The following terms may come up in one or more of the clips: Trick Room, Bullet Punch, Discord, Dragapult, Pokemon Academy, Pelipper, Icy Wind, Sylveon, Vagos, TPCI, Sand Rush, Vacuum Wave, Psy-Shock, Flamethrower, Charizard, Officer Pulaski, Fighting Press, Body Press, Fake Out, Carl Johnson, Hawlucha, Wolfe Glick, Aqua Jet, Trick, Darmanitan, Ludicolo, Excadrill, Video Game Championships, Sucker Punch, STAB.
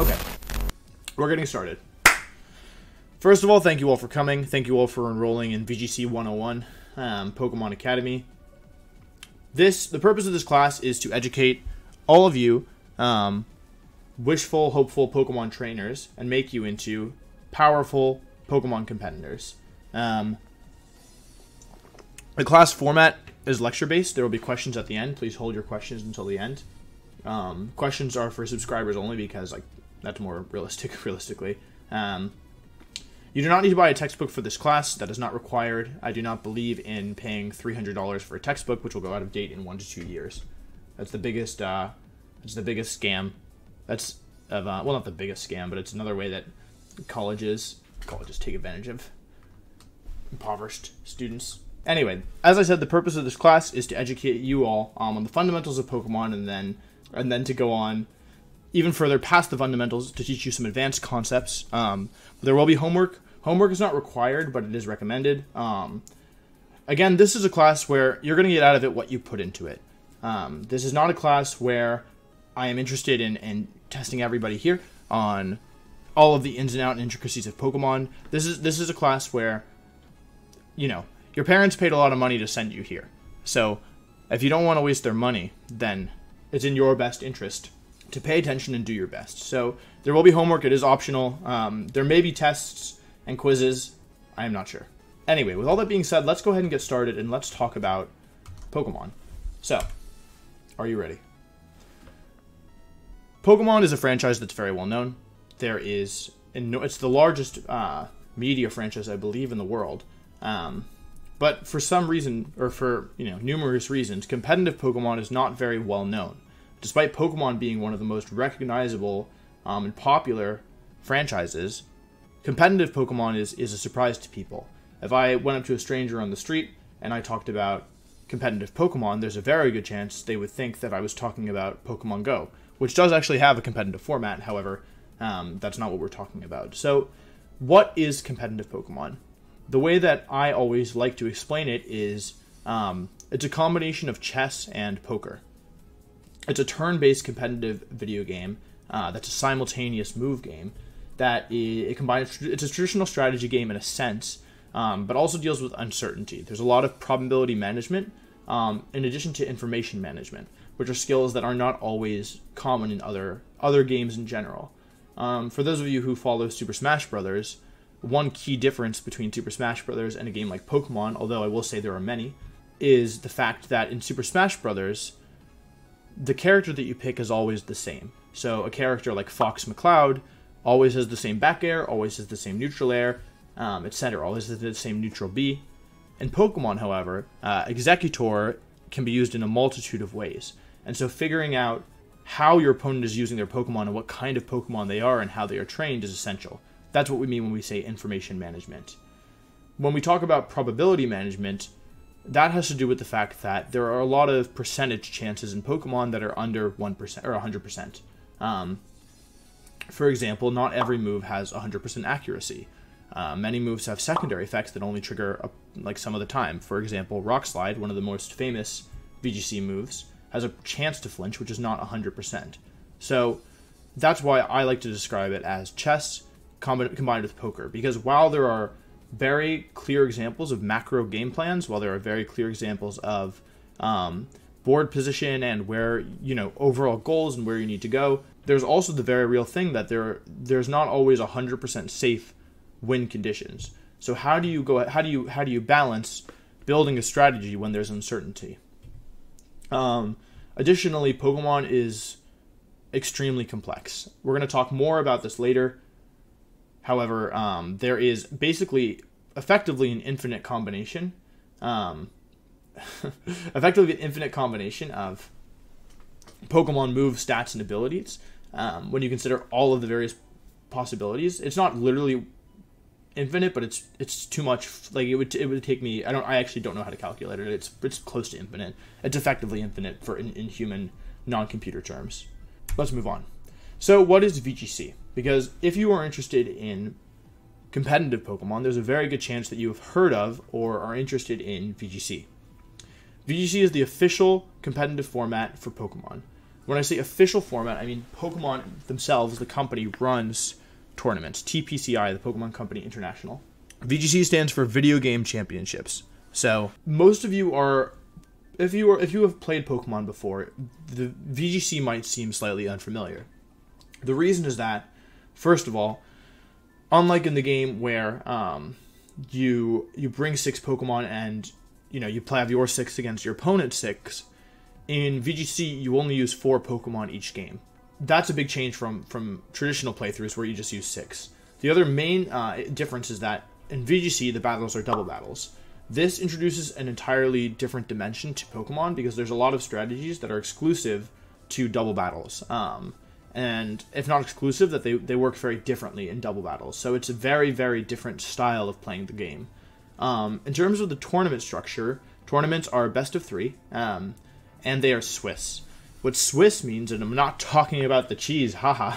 Okay, we're getting started. First of all, thank you all for coming. Thank you all for enrolling in VGC 101, Pokemon Academy. The purpose of this class is to educate all of you wishful, hopeful Pokemon trainers and make you into powerful Pokemon competitors. The class format is lecture-based. There will be questions at the end. Please hold your questions until the end. Questions are for subscribers only because that's more realistically. You do not need to buy a textbook for this class. That is not required. I do not believe in paying $300 for a textbook, which will go out of date in 1 to 2 years. That's the biggest. That's the biggest scam. That's well, not the biggest scam, but it's another way that colleges take advantage of impoverished students. Anyway, as I said, the purpose of this class is to educate you all on the fundamentals of Pokemon, and then to go on even further past the fundamentals to teach you some advanced concepts. There will be homework. Homework is not required, but it is recommended. Again, this is a class where you're going to get out of it what you put into it. This is not a class where I am interested in testing everybody here on all of the ins and outs and intricacies of Pokemon. This is a class where, you know, your parents paid a lot of money to send you here. So if you don't want to waste their money, then it's in your best interest to pay attention and do your best. So there will be homework. It is optional. There may be tests and quizzes. I am not sure. Anyway, with all that being said, let's go ahead and get started and let's talk about Pokemon. So, are you ready? Pokemon is a franchise that's very well known. It's the largest media franchise, I believe, in the world. But for some reason, or for, you know, numerous reasons, competitive Pokemon is not very well known, despite Pokemon being one of the most recognizable and popular franchises. Competitive Pokemon is a surprise to people. If I went up to a stranger on the street and I talked about competitive Pokemon, there's a very good chance they would think that I was talking about Pokemon Go, which does actually have a competitive format. However, that's not what we're talking about. So what is competitive Pokemon? The way that I always like to explain it is it's a combination of chess and poker. It's a turn-based competitive video game that's a simultaneous move game that it combines. It's a traditional strategy game in a sense, but also deals with uncertainty. There's a lot of probability management in addition to information management, which are skills that are not always common in other games in general. For those of you who follow Super Smash Brothers, one key difference between Super Smash Brothers and a game like Pokemon, although I will say there are many, is the fact that in Super Smash Brothers, the character that you pick is always the same. So a character like Fox McCloud always has the same back air, always has the same neutral air, etc. Always has the same neutral B. In Pokemon, however, Executor can be used in a multitude of ways. And so figuring out how your opponent is using their Pokemon and what kind of Pokemon they are and how they are trained is essential. That's what we mean when we say information management. When we talk about probability management, that has to do with the fact that there are a lot of percentage chances in Pokemon that are under 1% or 100%. For example, not every move has 100% accuracy. Many moves have secondary effects that only trigger some of the time. For example, Rock Slide, one of the most famous VGC moves, has a chance to flinch, which is not 100%. So that's why I like to describe it as chess combined with poker, because while there are very clear examples of macro game plans, while there are very clear examples of board position and where, you know, overall goals and where you need to go, there's also the very real thing that there's not always 100% safe win conditions. So how do you balance building a strategy when there's uncertainty? Additionally, Pokemon is extremely complex. We're going to talk more about this later. However, there is effectively an infinite combination, of Pokemon move, stats, and abilities. When you consider all of the various possibilities, it's not literally infinite, but it's too much. Like it would take me. I actually don't know how to calculate it. It's close to infinite. It's effectively infinite in human non-computer terms. Let's move on. So what is VGC? Because if you are interested in competitive Pokemon, there's a very good chance that you have heard of or are interested in VGC. VGC is the official competitive format for Pokemon. When I say official format, I mean Pokemon themselves, the company, runs tournaments. TPCI, the Pokemon Company International. VGC stands for Video Game Championships. So most of you are, if you have played Pokemon before, the VGC might seem slightly unfamiliar. The reason is that, first of all, unlike in the game where you bring 6 Pokemon and you have your 6 against your opponent's 6, in VGC you only use 4 Pokemon each game. That's a big change from traditional playthroughs where you just use 6. The other main difference is that in VGC the battles are double battles. This introduces an entirely different dimension to Pokemon because there's a lot of strategies that are exclusive to double battles. And if not exclusive, that they work very differently in double battles. So it's a very, very different style of playing the game. In terms of the tournament structure, tournaments are best of 3, and they are Swiss. What Swiss means, and I'm not talking about the cheese, haha.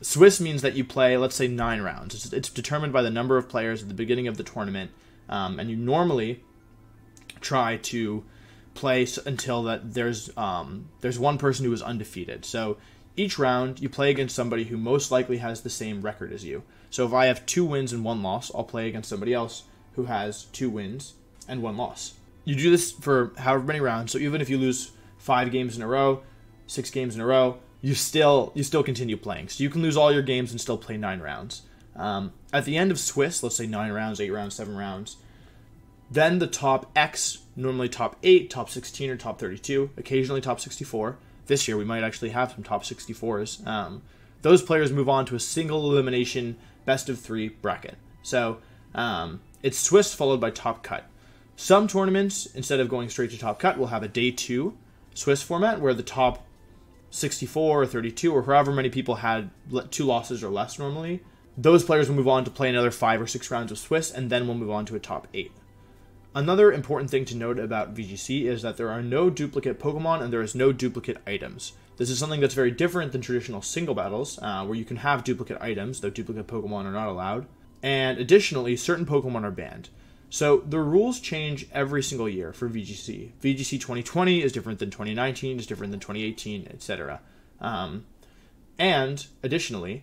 Swiss means that you play, let's say, 9 rounds. It's determined by the number of players at the beginning of the tournament, and you normally try to play until that there's one person who is undefeated. So each round you play against somebody who most likely has the same record as you. So if I have 2 wins and 1 loss, I'll play against somebody else who has 2 wins and 1 loss. You do this for however many rounds. So even if you lose 5 games in a row, 6 games in a row, you still continue playing. So you can lose all your games and still play 9 rounds. At the end of Swiss, let's say 9 rounds, 8 rounds, 7 rounds, then the top X, normally top 8, top 16, or top 32, occasionally top 64. This year we might actually have some top 64s. Those players move on to a single elimination best of 3 bracket. So it's Swiss followed by top cut. Some tournaments, instead of going straight to top cut, will have a day 2 Swiss format where the top 64 or 32 or however many people had 2 losses or less normally, those players will move on to play another 5 or 6 rounds of Swiss, and then we'll move on to a top 8. Another important thing to note about VGC is that there are no duplicate Pokemon and there is no duplicate items. This is something that's very different than traditional single battles, where you can have duplicate items, though duplicate Pokemon are not allowed. And additionally, certain Pokemon are banned. So the rules change every single year for VGC. VGC 2020 is different than 2019, is different than 2018, etc. And additionally,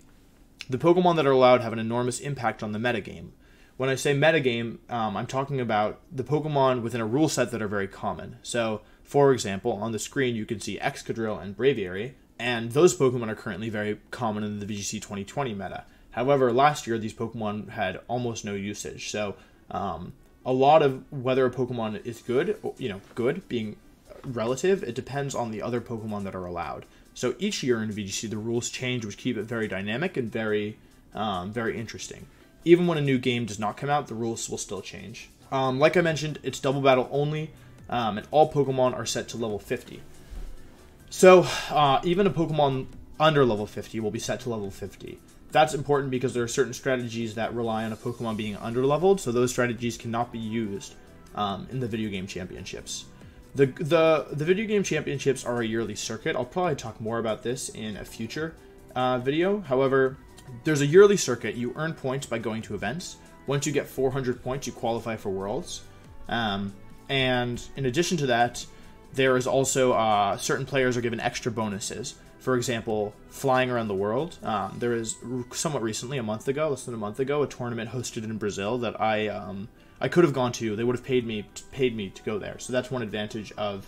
the Pokemon that are allowed have an enormous impact on the metagame. When I say metagame, I'm talking about the Pokemon within a rule set that are very common. So, for example, on the screen you can see Excadrill and Braviary, and those Pokemon are currently very common in the VGC 2020 meta. However, last year these Pokemon had almost no usage. So, a lot of whether a Pokemon is good, good being relative, it depends on the other Pokemon that are allowed. So each year in VGC the rules change, which keep it very dynamic and very, very interesting. Even when a new game does not come out, the rules will still change. Like I mentioned, it's double battle only, and all Pokemon are set to level 50. So even a Pokemon under level 50 will be set to level 50. That's important because there are certain strategies that rely on a Pokemon being under-leveled, so those strategies cannot be used in the Video Game Championships. The Video Game Championships are a yearly circuit. I'll probably talk more about this in a future video. However, there's a yearly circuit. You earn points by going to events. Once you get 400 points, you qualify for Worlds. And in addition to that, there is also certain players are given extra bonuses. For example, flying around the world. There is somewhat recently, a month ago, less than a month ago, a tournament hosted in Brazil that I could have gone to. They would have paid me to go there. So that's one advantage of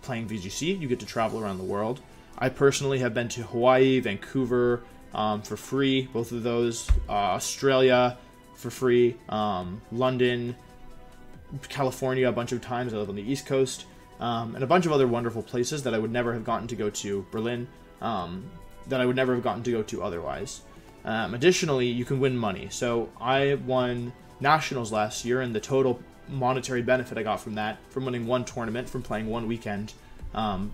playing VGC. You get to travel around the world. I personally have been to Hawaii, Vancouver for free, both of those, Australia for free, London, California a bunch of times. I live on the East Coast, and a bunch of other wonderful places that I would never have gotten to go to, Berlin, that I would never have gotten to go to otherwise. Additionally, you can win money. So I won Nationals last year, and the total monetary benefit I got from that, from winning one tournament, from playing one weekend,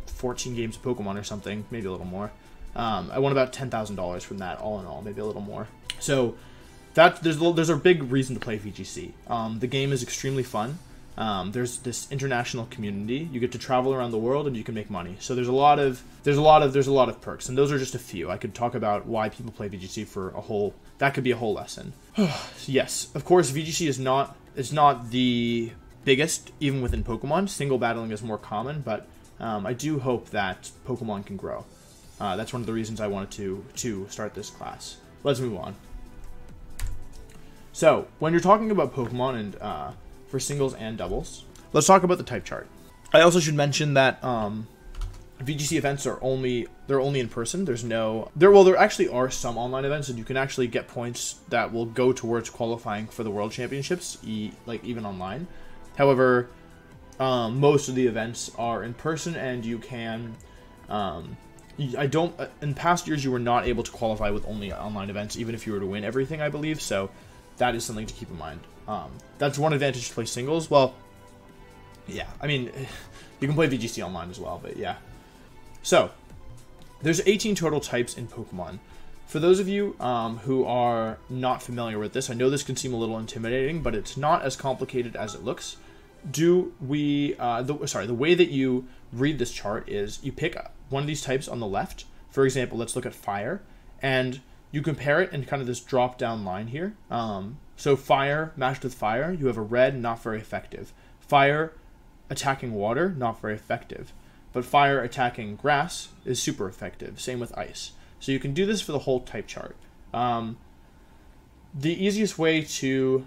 14 games of Pokemon or something, maybe a little more. I won about $10,000 from that, all in all, maybe a little more. So that there's a big reason to play VGC. The game is extremely fun. There's this international community. You get to travel around the world and you can make money. So there's a lot of perks, and those are just a few. I could talk about why people play VGC for a whole, that could be a whole lesson. Yes, of course, VGC is not the biggest, even within Pokemon. Single battling is more common, but I do hope that Pokemon can grow. That's one of the reasons I wanted to start this class. Let's move on. So, when you're talking about Pokemon and for singles and doubles, let's talk about the type chart. I also should mention that VGC events are only in person. There's no there actually are some online events, and you can actually get points that will go towards qualifying for the World Championships, even online. However, most of the events are in person, and you can. In past years, you were not able to qualify with only online events, even if you were to win everything, I believe. So that is something to keep in mind. That's one advantage to play singles. Well, yeah, I mean, you can play VGC online as well, but yeah. So there's 18 total types in Pokemon. For those of you who are not familiar with this, I know this can seem a little intimidating, but it's not as complicated as it looks. The way that you read this chart is you pick one of these types on the left. For example, let's look at fire, and you compare it in kind of this drop down line here. So fire matched with fire, you have a red, not very effective. Fire attacking water, not very effective. But fire attacking grass is super effective. Same with ice. So you can do this for the whole type chart. The easiest way to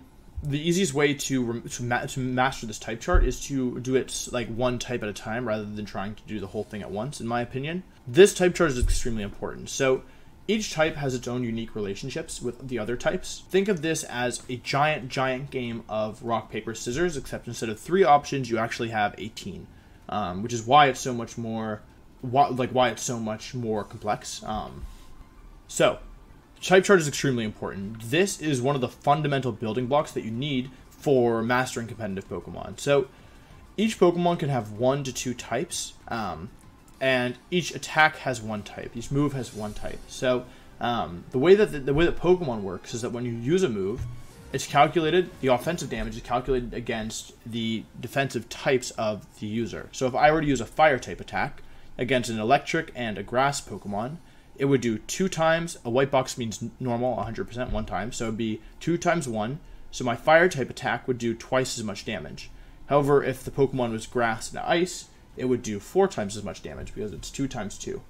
master this type chart is to do it like one type at a time rather than trying to do the whole thing at once, in my opinion. This type chart is extremely important. So each type has its own unique relationships with the other types. Think of this as a giant, giant game of rock, paper, scissors, except instead of 3 options, you actually have 18, which is why it's so much more, complex. So type chart is extremely important. This is one of the fundamental building blocks that you need for mastering competitive Pokemon. So each Pokemon can have 1 to 2 types, and each attack has 1 type. Each move has 1 type. So the way that Pokemon works is that when you use a move, it's calculated. The offensive damage is calculated against the defensive types of the user. So if I were to use a fire type attack against an electric and a grass Pokemon, it would do 2 times. A white box means normal, 100%, 1 time. So it would be 2 times 1. So my fire type attack would do twice as much damage. However, if the Pokemon was grass and ice, it would do 4 times as much damage because it's 2 times 2.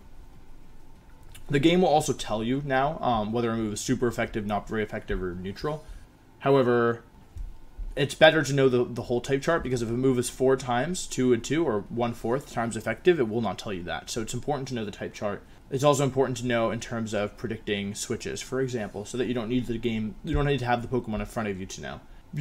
The game will also tell you now whether a move is super effective, not very effective, or neutral. However, it's better to know the whole type chart, because if a move is 4 times 2 and 2 or 1/4 times effective, it will not tell you that. So it's important to know the type chart. It's also important to know in terms of predicting switches, for example, so that you don't need the game, you don't need to have the Pokemon in front of you to know.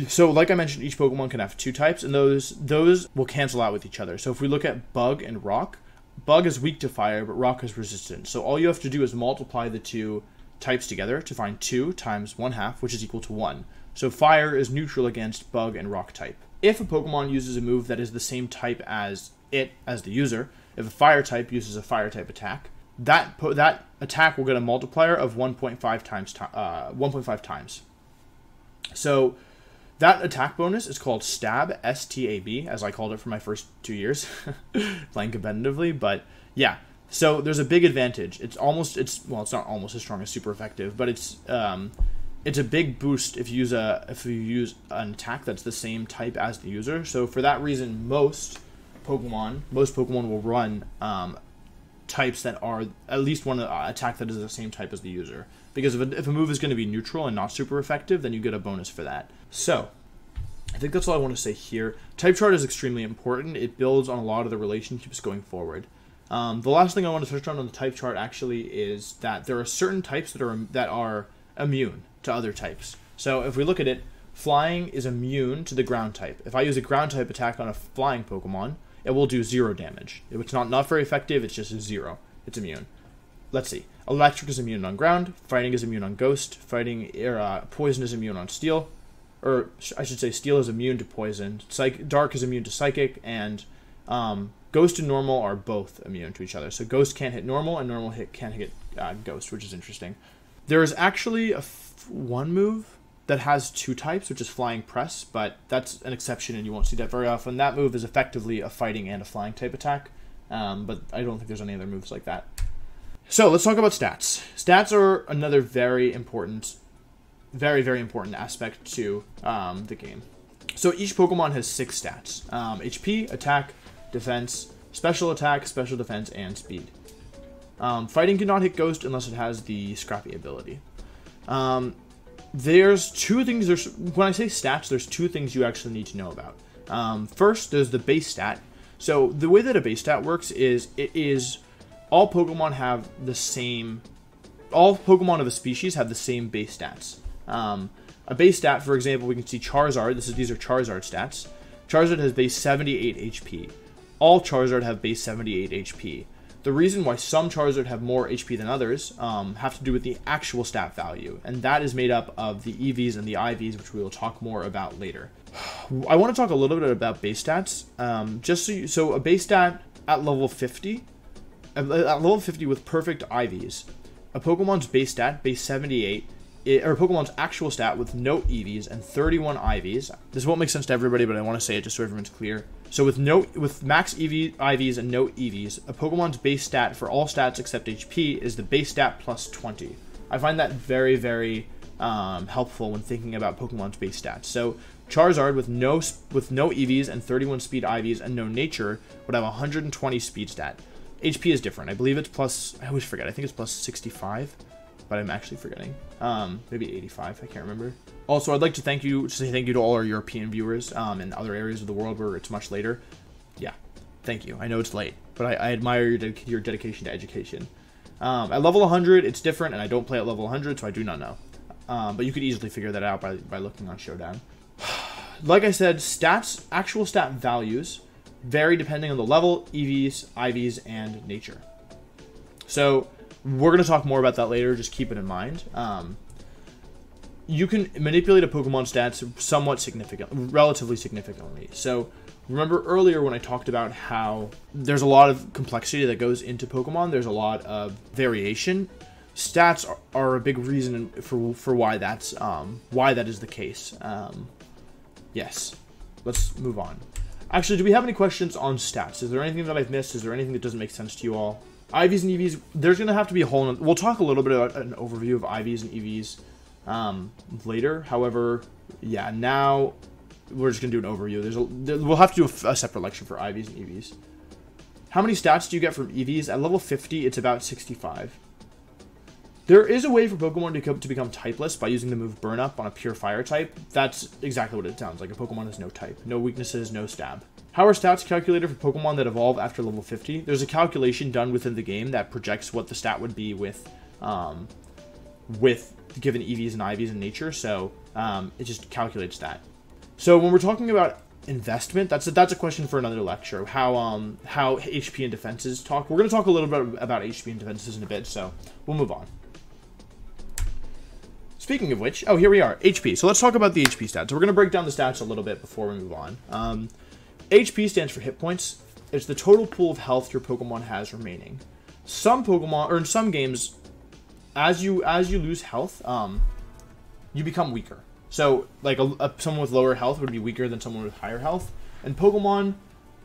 So like I mentioned, each Pokemon can have 2 types, and those will cancel out with each other. So if we look at bug and rock, bug is weak to fire, but rock is resistant. So all you have to do is multiply the 2 types together to find 2 times 1/2, which is equal to 1. So fire is neutral against bug and rock type. If a Pokemon uses a move that is the same type as it, as the user, if a fire type uses a fire type attack, that attack will get a multiplier of 1.5 times. So that attack bonus is called STAB, S-T-A-B, as I called it for my first 2 years playing competitively. But yeah, so there's a big advantage. It's not almost as strong as super effective, but it's a big boost if you use an attack that's the same type as the user. So for that reason, most Pokemon will run types that are at least one attack that is the same type as the user, because if a move is going to be neutral and not super effective, then you get a bonus for that. So I think that's all I want to say here. Type chart is extremely important. It builds on a lot of the relationships going forward. The last thing I want to touch on the type chart actually is that there are certain types that are immune to other types. So if we look at it, flying is immune to the ground type. If I use a ground type attack on a flying Pokemon, it will do 0 damage. It's not very effective, it's just 0. It's immune. Let's see. Electric is immune on ground. Fighting is immune on ghost. Poison is immune on steel. Or I should say steel is immune to poison. Dark is immune to psychic. And ghost and normal are both immune to each other. So ghost can't hit normal, and normal can't hit ghost, which is interesting. There is actually one move that has 2 types, which is Flying Press, but that's an exception and you won't see that very often. That move is effectively a fighting and a flying type attack, but I don't think there's any other moves like that. So let's talk about stats. Stats are another very, very important aspect to the game. So each Pokemon has 6 stats. HP, attack, defense, special attack, special defense, and speed. Fighting cannot hit Ghost unless it has the Scrappy ability. There's two things, when I say stats, there's two things you actually need to know about. First, there's the base stat. So the way that a base stat works is all Pokemon have the same, all Pokemon of a species have the same base stats. A base stat, for example, we can see Charizard. These are Charizard stats. Charizard has base 78 HP. All Charizard have base 78 HP. The reason why some Charizard have more HP than others have to do with the actual stat value, and that is made up of the EVs and the IVs, which we will talk more about later. I want to talk a little bit about base stats. So a base stat at level 50, with perfect IVs, a Pokemon's base stat, base 78, or Pokemon's actual stat with no EVs and 31 IVs. This won't make sense to everybody, but I want to say it just so everyone's clear. So with max IVs and no EVs, a Pokemon's base stat for all stats except HP is the base stat plus 20. I find that very, very helpful when thinking about Pokemon's base stats. So Charizard with no EVs and 31 speed IVs and no nature would have 120 speed stat. HP is different. I believe it's plus, I always forget, I think it's plus 65. But I'm actually forgetting. Maybe 85, I can't remember. Also, I'd like to say thank you to all our European viewers and other areas of the world where it's much later. Yeah, thank you. I know it's late, but I admire your dedication to education. At level 100, it's different, and I don't play at level 100, so I do not know. But you could easily figure that out by looking on Showdown. Like I said, stats, actual stat values, vary depending on the level, EVs, IVs, and nature. So we're going to talk more about that later, just keep it in mind. You can manipulate a Pokemon stats relatively significantly. So remember earlier when I talked about how there's a lot of complexity that goes into Pokemon, there's a lot of variation. Stats are a big reason for why that's why that is the case. Yes, let's move on. Actually, do we have any questions on stats? Is there anything that I've missed? Is there anything that doesn't make sense to you all? IVs and EVs, there's going to have to be a whole... We'll talk a little bit about an overview of IVs and EVs later. However, yeah, now we're just going to do an overview. We'll have to do a separate lecture for IVs and EVs. How many stats do you get from EVs? At level 50, it's about 65. There is a way for Pokemon to become typeless by using the move Burn Up on a pure fire type. That's exactly what it sounds like. A Pokemon has no type. No weaknesses, no stab. How are stats calculated for Pokemon that evolve after level 50? There's a calculation done within the game that projects what the stat would be with given EVs and IVs in nature, so it just calculates that. So when we're talking about investment, that's a question for another lecture. How HP and defenses talk. We're going to talk a little bit about HP and defenses in a bit, so we'll move on. Speaking of which, oh, here we are, HP. So let's talk about the HP stats. So we're going to break down the stats a little bit before we move on. HP stands for hit points. It's the total pool of health your Pokemon has remaining. Some Pokemon, or in some games, as you lose health, you become weaker. So, like someone with lower health would be weaker than someone with higher health. And Pokemon,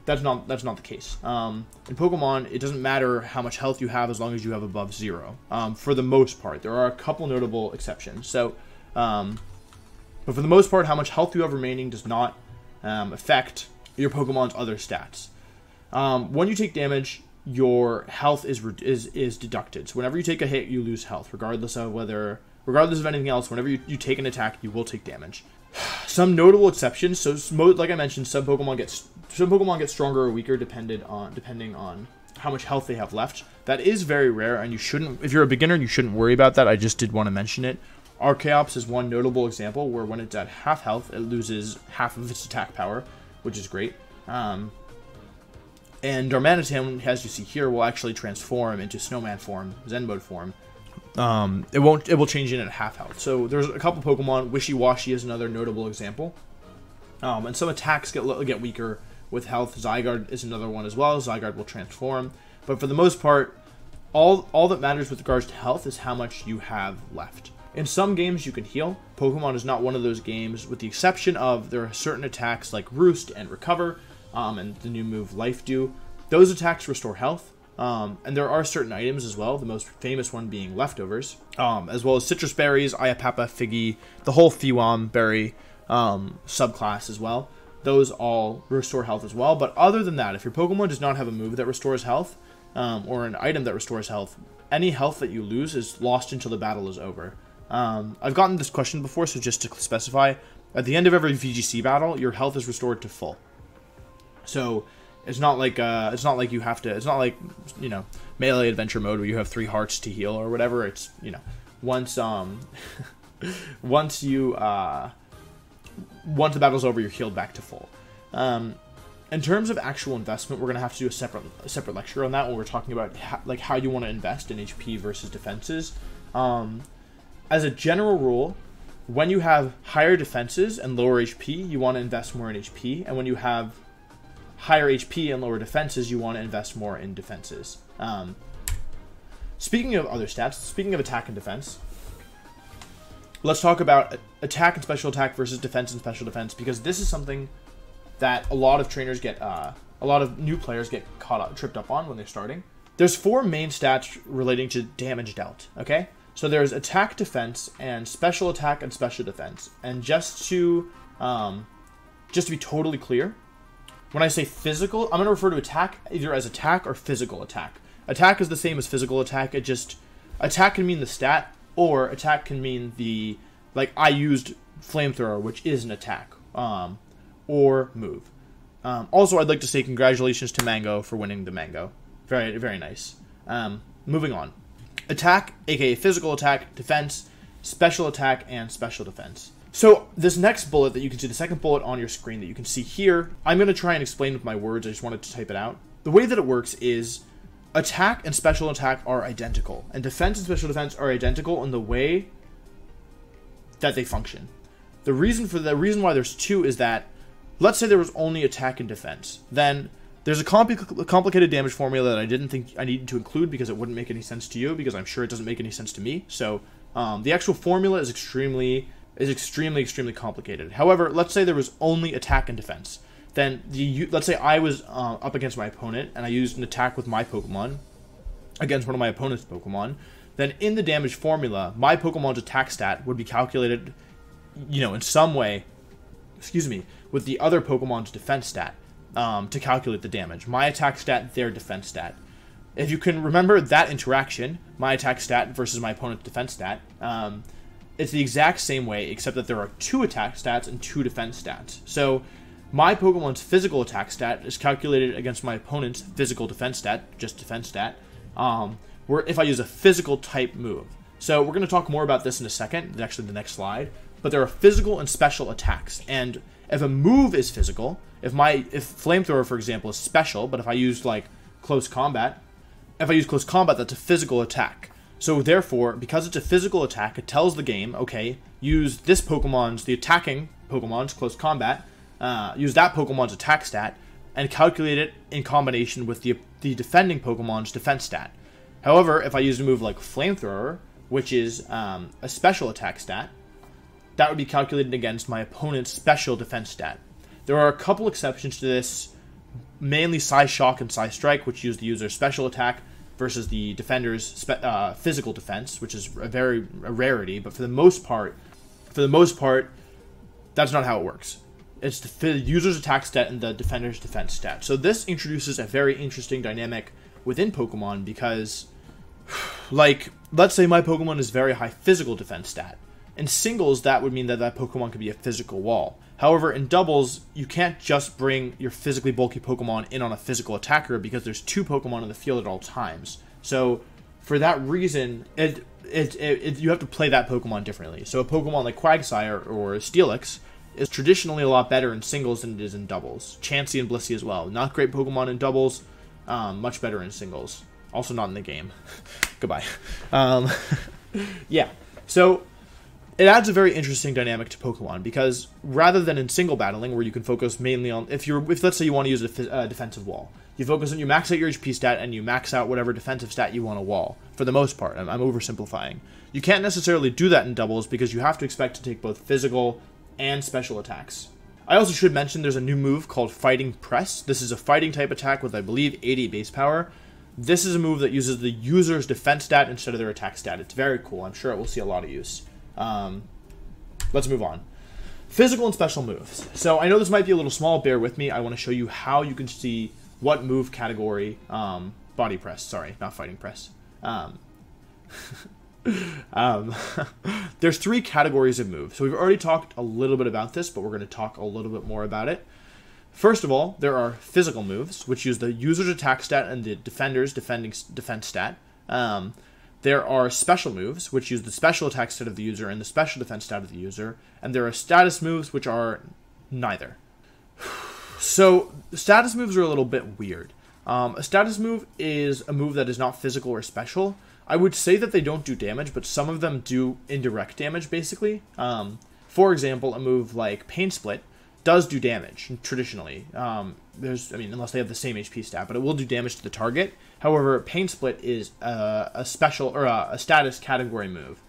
that's not the case. In Pokemon, it doesn't matter how much health you have as long as you have above 0. For the most part, there are a couple notable exceptions. So, but for the most part, how much health you have remaining does not affect your Pokemon's other stats. When you take damage, your health is deducted. So whenever you take a hit, you lose health, regardless of anything else. Whenever you take an attack, you will take damage. Some notable exceptions. So, like I mentioned, some Pokemon get stronger or weaker depending on how much health they have left. That is very rare, and you shouldn't. If you're a beginner, you shouldn't worry about that. I just did want to mention it. Archaeops is one notable example where when it's at half health, it loses half of its attack power, which is great. And Darmanitan, as you see here, will actually transform into Snowman form, Zen mode form. It will change in at half health. So there's a couple Pokemon. Wishy Washy is another notable example. And some attacks get weaker with health. Zygarde is another one as well. Zygarde will transform, but for the most part, all that matters with regards to health is how much you have left. In some games, you can heal. Pokemon is not one of those games, with the exception of there are certain attacks like Roost and Recover, and the new move Life Dew. Those attacks restore health, and there are certain items as well, the most famous one being Leftovers, as well as Citrus Berries, Ayapapa, Figgy, the whole Fewam berry, subclass as well, those all restore health as well. But other than that, if your Pokemon does not have a move that restores health, or an item that restores health, any health that you lose is lost until the battle is over. I've gotten this question before, so just to specify, at the end of every VGC battle, your health is restored to full. So it's not like you know, Melee Adventure Mode where you have 3 hearts to heal or whatever. It's, you know, once the battle's over, you're healed back to full. In terms of actual investment, we're gonna have to do a separate lecture on that when we're talking about how you want to invest in HP versus defenses. As a general rule, when you have higher defenses and lower HP, you want to invest more in HP, and when you have higher HP and lower defenses, you want to invest more in defenses. Speaking of other stats, speaking of attack and defense, let's talk about attack and special attack versus defense and special defense, because this is something that a lot of trainers get, a lot of new players get tripped up on when they're starting. There's 4 main stats relating to damage dealt, okay? So there's attack, defense, and special attack and special defense. And just to be totally clear, when I say physical, I'm going to refer to attack either as attack or physical attack. Attack is the same as physical attack. It just, attack can mean the stat, or attack can mean the, like, I used Flamethrower, which is an attack, or move. Also, I'd like to say congratulations to Mango for winning the Mango. Very, very nice. Moving on. Attack, aka physical attack, defense, special attack, and special defense. So this next bullet that you can see, the second bullet on your screen that you can see here, I'm going to try and explain with my words. I just wanted to type it out. The way that it works is attack and special attack are identical, and defense and special defense are identical in the way that they function. The reason why there's 2 is that, let's say there was only attack and defense. Then there's a complicated damage formula that I didn't think I needed to include because it wouldn't make any sense to you, because I'm sure it doesn't make any sense to me. So the actual formula is extremely complicated. However, let's say there was only attack and defense. Then let's say I was up against my opponent and I used an attack with my Pokemon against one of my opponent's Pokemon. Then in the damage formula, my Pokemon's attack stat would be calculated, you know, in some way, excuse me, with the other Pokemon's defense stat to calculate the damage. My attack stat, their defense stat. If you can remember that interaction, my attack stat versus my opponent's defense stat, it's the exact same way, except that there are 2 attack stats and 2 defense stats. So my Pokemon's physical attack stat is calculated against my opponent's physical defense stat, just defense stat, where if I use a physical type move. So we're going to talk more about this in a second, actually the next slide, but there are physical and special attacks. And if a move is physical, if Flamethrower, for example, is special, but if I used like Close Combat, that's a physical attack. So therefore, because it's a physical attack, it tells the game, okay, use this Pokemon's, the attacking Pokemon's Close Combat, use that Pokemon's attack stat, and calculate it in combination with the defending Pokemon's defense stat. However, if I use a move like Flamethrower, which is a special attack stat, that would be calculated against my opponent's special defense stat. There are a couple exceptions to this, mainly Psy-Shock and Psy-Strike, which use the user's special attack, versus the defender's physical defense, which is a rarity. But for the most part, that's not how it works. It's the user's attack stat and the defender's defense stat. So this introduces a very interesting dynamic within Pokemon because, like, let's say my Pokemon is very high physical defense stat. In singles, that would mean that that Pokemon could be a physical wall. However, in doubles, you can't just bring your physically bulky Pokemon in on a physical attacker because there's 2 Pokemon in the field at all times. So for that reason, you have to play that Pokemon differently. So a Pokemon like Quagsire or Steelix is traditionally a lot better in singles than it is in doubles. Chansey and Blissey as well. Not great Pokemon in doubles, much better in singles. Also not in the game. Goodbye. Yeah, so it adds a very interesting dynamic to Pokemon because rather than in single battling where you can focus mainly on, if let's say you want to use a defensive wall, you max out your HP stat and you max out whatever defensive stat you want to wall. For the most part, I'm oversimplifying. You can't necessarily do that in doubles because you have to expect to take both physical and special attacks. I also should mention there's a new move called Fighting Press. This is a fighting type attack with, I believe, 80 base power. This is a move that uses the user's defense stat instead of their attack stat. It's very cool. I'm sure it will see a lot of use. Let's move on. Physical and special moves. So I know this might be a little small, bear with me. I want to show you how you can see what move category, body press, sorry, not fighting press. There's three categories of moves. So we've already talked a little bit about this, but we're going to talk a little bit more about it. First of all, there are physical moves, which use the user's attack stat and the defender's defense stat. There are special moves, which use the special attack stat of the user and the special defense stat of the user. And there are status moves, which are neither. So, status moves are a little bit weird. A status move is a move that is not physical or special. I would say that they don't do damage, but some of them do indirect damage, basically. For example, a move like Pain Split does do damage, traditionally. I mean, unless they have the same HP stat, but it will do damage to the target. However, Pain Split is a special, or a status category move.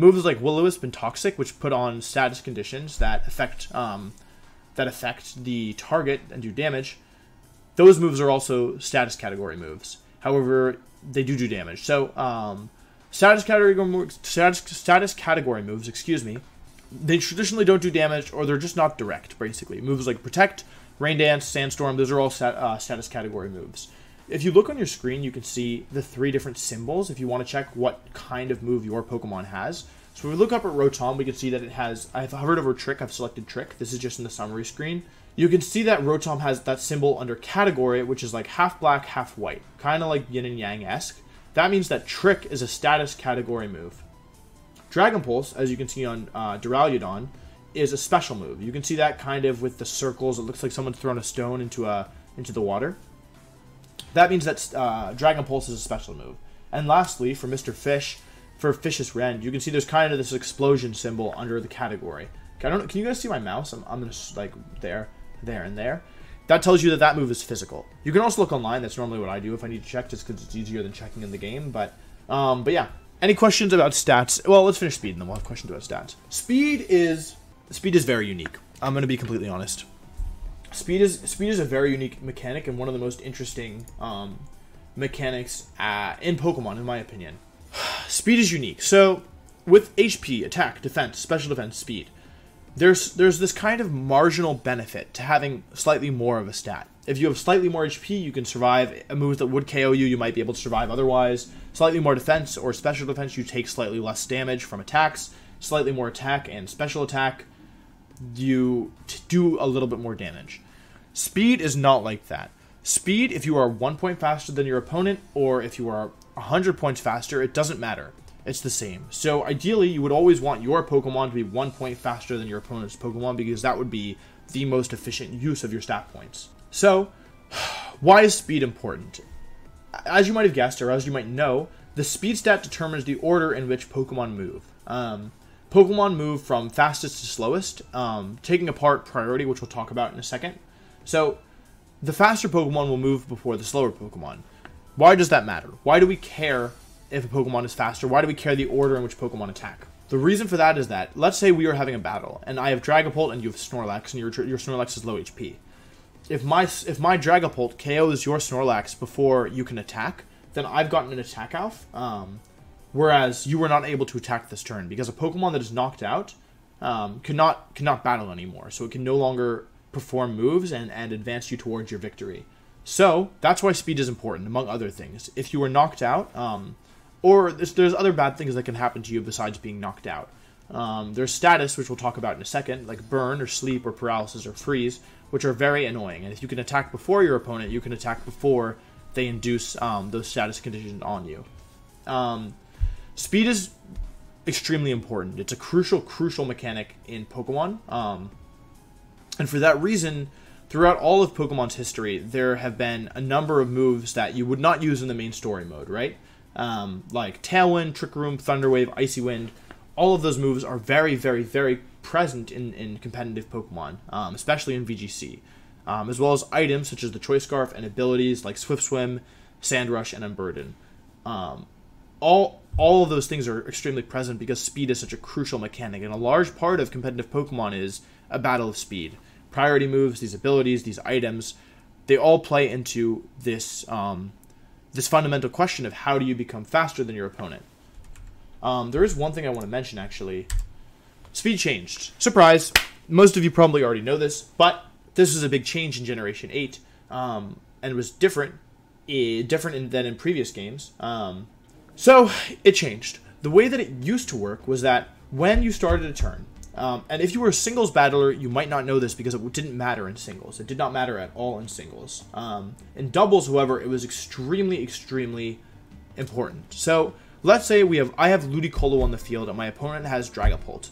Moves like Will-O-Wisp and Toxic, which put on status conditions that affect the target and do damage, those moves are also status category moves. However, they do damage. So, status category moves, excuse me, they traditionally don't do damage, or they're just not direct, basically. Moves like Protect, Rain Dance, Sandstorm, those are all status category moves. If you look on your screen, you can see the three different symbols if you want to check what kind of move your Pokemon has. So if we look up at Rotom, we can see that it has, I've hovered over Trick, I've selected Trick. This is just in the summary screen. You can see that Rotom has that symbol under category, which is like half black, half white, kind of like yin and yang-esque. That means that Trick is a status category move. Dragon Pulse, as you can see on Duraludon, is a special move. You can see that kind of with the circles. It looks like someone's thrown a stone into the water. That means that Dragon Pulse is a special move. And lastly, for Mr. Fish, for Fish's Rend, you can see there's kind of this explosion symbol under the category. I don't know, can you guys see my mouse? I'm gonna like there, and there. That tells you that that move is physical. You can also look online. That's normally what I do if I need to check, just because it's easier than checking in the game. But yeah. Any questions about stats? Well, let's finish speed, and then we'll have questions about stats. Speed is very unique. I'm gonna be completely honest. Speed is a very unique mechanic and one of the most interesting mechanics in Pokemon, in my opinion. Speed is unique. So, with HP, attack, defense, special defense, speed, there's this kind of marginal benefit to having slightly more of a stat. If you have slightly more HP, you can survive a move that would KO you. You might be able to survive otherwise. Slightly more defense or special defense, you take slightly less damage from attacks. Slightly more attack and special attack, you do a little bit more damage. Speed is not like that. Speed, if you are 1 point faster than your opponent, or if you are 100 points faster, it doesn't matter. It's the same. So ideally, you would always want your Pokemon to be 1 point faster than your opponent's Pokemon, because that would be the most efficient use of your stat points. So, why is speed important? As you might have guessed, or as you might know, the speed stat determines the order in which Pokemon move. Pokemon move from fastest to slowest, taking apart priority, which we'll talk about in a second. So, the faster Pokemon will move before the slower Pokemon. Why does that matter? Why do we care if a Pokemon is faster? Why do we care the order in which Pokemon attack? The reason for that is that, let's say we are having a battle, and I have Dragapult and you have Snorlax, and your Snorlax is low HP. If my Dragapult KOs your Snorlax before you can attack, then I've gotten an attack off, whereas you were not able to attack this turn, because a Pokemon that is knocked out cannot battle anymore, so it can no longer perform moves and advance you towards your victory. So, that's why speed is important, among other things. If you were knocked out, or there's other bad things that can happen to you besides being knocked out. There's status, which we'll talk about in a second, like burn or sleep or paralysis or freeze, which are very annoying. And if you can attack before your opponent, you can attack before they induce those status conditions on you. Speed is extremely important. It's a crucial mechanic in Pokemon. And for that reason, throughout all of Pokemon's history, there have been a number of moves that you would not use in the main story mode, right? Like Tailwind, Trick Room, Thunder Wave, Icy Wind. All of those moves are very, very, very present in competitive Pokemon, especially in VGC, as well as items such as the Choice Scarf and abilities like Swift Swim, Sand Rush, and Unburden. All of those things are extremely present because speed is such a crucial mechanic, and a large part of competitive Pokemon is a battle of speed. Priority moves, these abilities, these items, they all play into this, this fundamental question of how do you become faster than your opponent. There is one thing I want to mention, actually. Speed changed. Surprise! most of you probably already know this, but this was a big change in Generation 8, and it was different than in previous games. So it changed. The way that it used to work was that when you started a turn, and if you were a singles battler, you might not know this because it didn't matter in singles. It did not matter at all in singles. In doubles, however, it was extremely, extremely important. So let's say I have Ludicolo on the field and my opponent has Dragapult.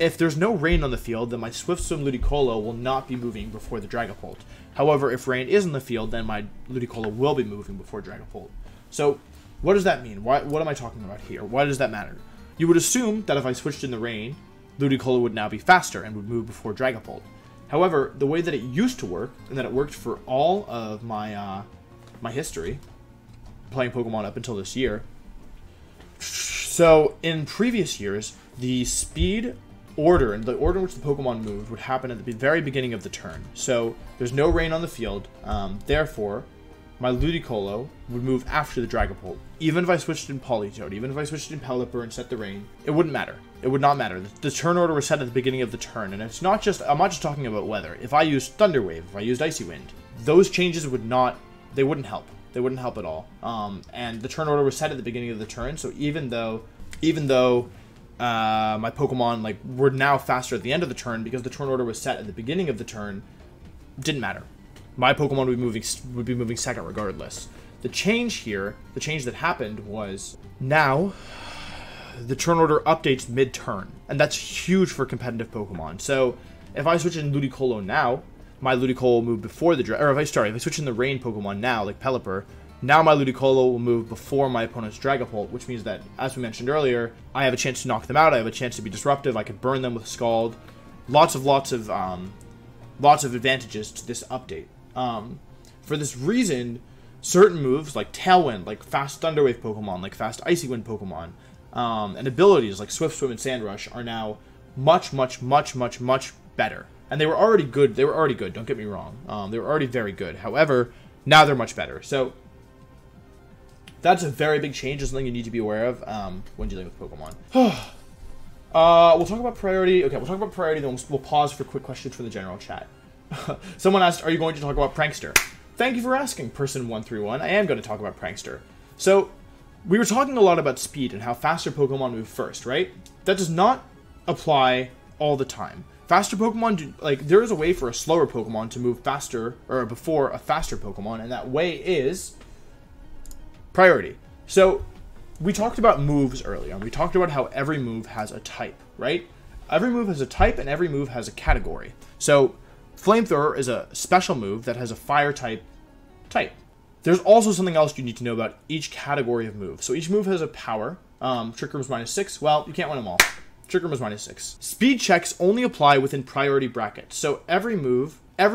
If there's no rain on the field, then my Swift Swim Ludicolo will not be moving before the Dragapult. However, if rain is on the field, then my Ludicolo will be moving before Dragapult. So what does that mean? What am I talking about here? Why does that matter? You would assume that if I switched in the rain, Ludicolo would now be faster and would move before Dragapult. However, the way that it used to work, and that it worked for all of my my history playing Pokemon up until this year. So in previous years, the speed order and the order in which the Pokemon moved would happen at the very beginning of the turn. So there's no rain on the field, therefore my Ludicolo would move after the Dragapult. Even if I switched in Politoed, even if I switched in Pelipper and set the rain, it wouldn't matter. It would not matter. The turn order was set at the beginning of the turn, and it's not just, I'm not just talking about weather. If I used Thunder Wave, if I used Icy Wind, those changes would not, they wouldn't help. They wouldn't help at all. And the turn order was set at the beginning of the turn, so even though my Pokemon were now faster at the end of the turn, because the turn order was set at the beginning of the turn, didn't matter. My Pokemon would be moving second regardless. The change here, the change that happened was now the turn order updates mid-turn, and that's huge for competitive Pokemon. So if I switch in Ludicolo now, my Ludicolo will move before the if I switch in the rain Pokemon now, like Pelipper, now my Ludicolo will move before my opponent's Dragapult, which means that, as we mentioned earlier, I have a chance to knock them out. I have a chance to be disruptive. I could burn them with Scald. Lots of advantages to this update. For this reason, certain moves like Tailwind, like fast Thunder Wave Pokemon, like fast Icy Wind Pokemon, and abilities like Swift Swim and Sand Rush are now much, much, much, much, much better. And they were already good. They were already good. Don't get me wrong. They were already very good. However, now they're much better. So that's a very big change. It's something you need to be aware of when dealing with Pokemon. We'll talk about priority. Okay, we'll talk about priority. Then we'll pause for quick questions from the general chat. Someone asked, are you going to talk about Prankster? Thank you for asking, person 131. I am going to talk about Prankster. So, we were talking a lot about speed and how faster Pokemon move first, right? That does not apply all the time. Faster Pokemon, there is a way for a slower Pokemon to move faster, or before a faster Pokemon, and that way is priority. So, we talked about moves earlier, and we talked about how every move has a type, right? Every move has a type, and every move has a category. So, Flamethrower is a special move that has a fire type. There's also something else you need to know about each category of move. So each move has a power. Trick Room is -6. Well, you can't win them all. Trick Room is -6. Speed checks only apply within priority brackets. So every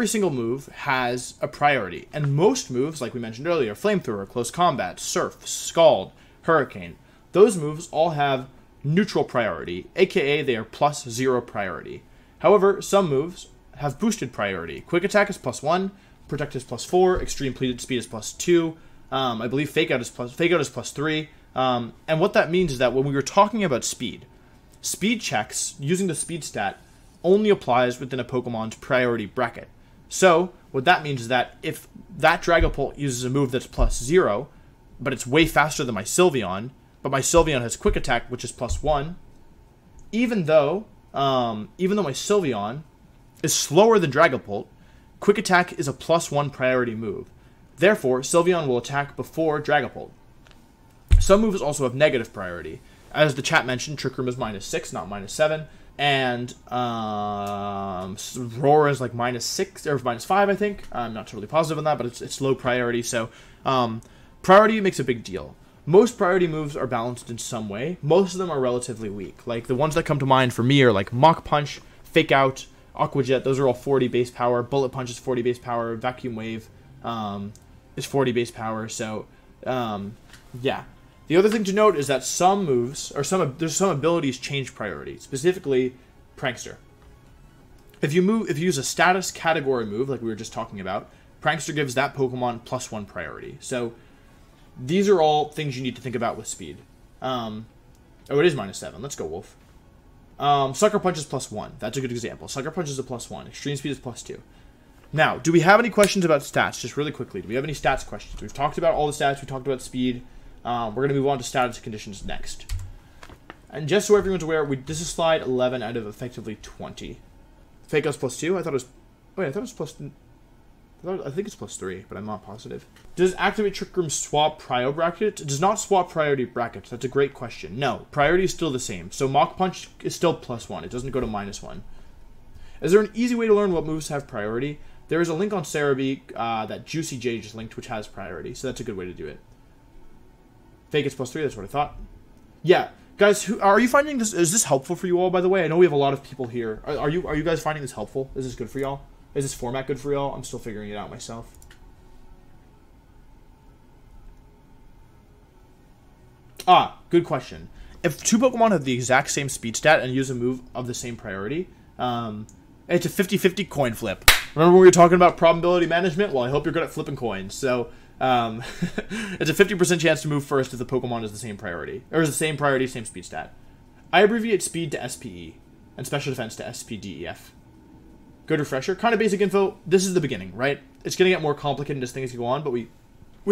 single move has a priority. And most moves, like we mentioned earlier, Flamethrower, Close Combat, Surf, Scald, Hurricane, those moves all have neutral priority, aka they are +0 priority. However, some moves have boosted priority. Quick Attack is +1, Protect is +4, Extreme Pleated Speed is +2. I believe Fake Out is plus three. And what that means is that when we were talking about speed, speed checks using the speed stat only applies within a Pokemon's priority bracket. So what that means is that if that Dragapult uses a move that's +0, but it's way faster than my Sylveon, but my Sylveon has Quick Attack, which is +1, even though my Sylveon is slower than Dragapult, Quick Attack is a +1 priority move. Therefore, Sylveon will attack before Dragapult. Some moves also have negative priority. As the chat mentioned, Trick Room is -6, not -7. And Roar is like -6 or -5, I think. I'm not totally positive on that, but it's low priority. So priority makes a big deal. Most priority moves are balanced in some way. Most of them are relatively weak. Like the ones that come to mind for me are like Mach Punch, Fake Out, Aqua Jet, those are all 40 base power. Bullet Punch is 40 base power. Vacuum Wave is 40 base power. So, yeah. The other thing to note is that some moves, or some abilities change priority. Specifically, Prankster. If you use a status category move, like we were just talking about, Prankster gives that Pokemon +1 priority. So, these are all things you need to think about with speed. Oh, it is -7. Let's go, Wolf. Sucker Punch is +1. That's a good example. Sucker Punch is a +1. Extreme Speed is +2. Now, do we have any questions about stats? Just really quickly, do we have any stats questions? We've talked about all the stats. We talked about speed. We're going to move on to status conditions next. And just so everyone's aware, this is slide 11 out of effectively 20. Fake Out's +2? I thought it was... Wait, I thought it was I think it's +3, but I'm not positive. Does activate Trick Room swap priority brackets? It does not swap priority brackets. That's a great question. No, priority is still the same. So Mach Punch is still +1. It doesn't go to -1. Is there an easy way to learn what moves have priority? There is a link on Cerebi that Juicy J just linked, which has priority. So that's a good way to do it. Fake Out's +3. That's what I thought. Yeah. Guys, are you finding this? Is this helpful for you all, by the way? I know we have a lot of people here. Are you guys finding this helpful? Is this good for y'all? Is this format good for y'all? I'm still figuring it out myself. Ah, good question. If two Pokemon have the exact same speed stat and use a move of the same priority, it's a 50-50 coin flip. Remember when we were talking about probability management? Well, I hope you're good at flipping coins. So... it's a 50% chance to move first if the Pokemon is the same priority. Or is the same priority, same speed stat. I abbreviate speed to SPE, and special defense to SPDEF. Good refresher. Kind of basic info. This is the beginning, right? It's going to get more complicated as things go on, but we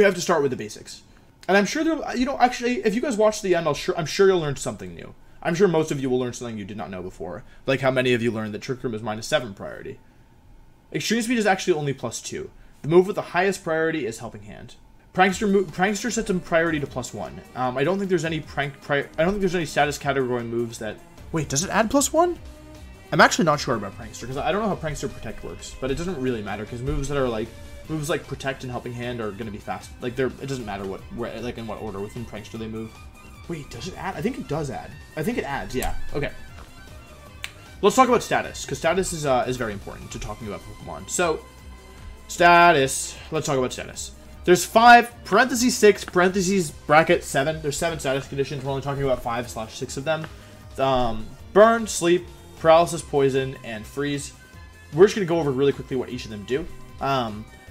have to start with the basics. And I'm sure there, you know, actually, if you guys watch to the end, I'm sure you'll learn something new. I'm sure most of you will learn something you did not know before. Like how many of you learned that Trick Room is -7 priority. Extreme Speed is actually only +2. The move with the highest priority is Helping Hand. Prankster sets him priority to +1. I don't think there's any I don't think there's any status category moves that... Wait, does it add +1? I'm actually not sure about Prankster, because I don't know how Prankster Protect works, but it doesn't really matter, because moves that are like... Moves like Protect and Helping Hand are going to be fast. Like, it doesn't matter like in what order within Prankster they move. Wait, does it add? I think it does add. I think it adds, yeah. Okay. Let's talk about status, because status is very important to talking about Pokemon. So... Status. Let's talk about status. There's 5 (6) (7). There's 7 status conditions. We're only talking about 5/6 of them. Burn, sleep, paralysis, poison, and freeze. We're just going to go over really quickly what each of them do.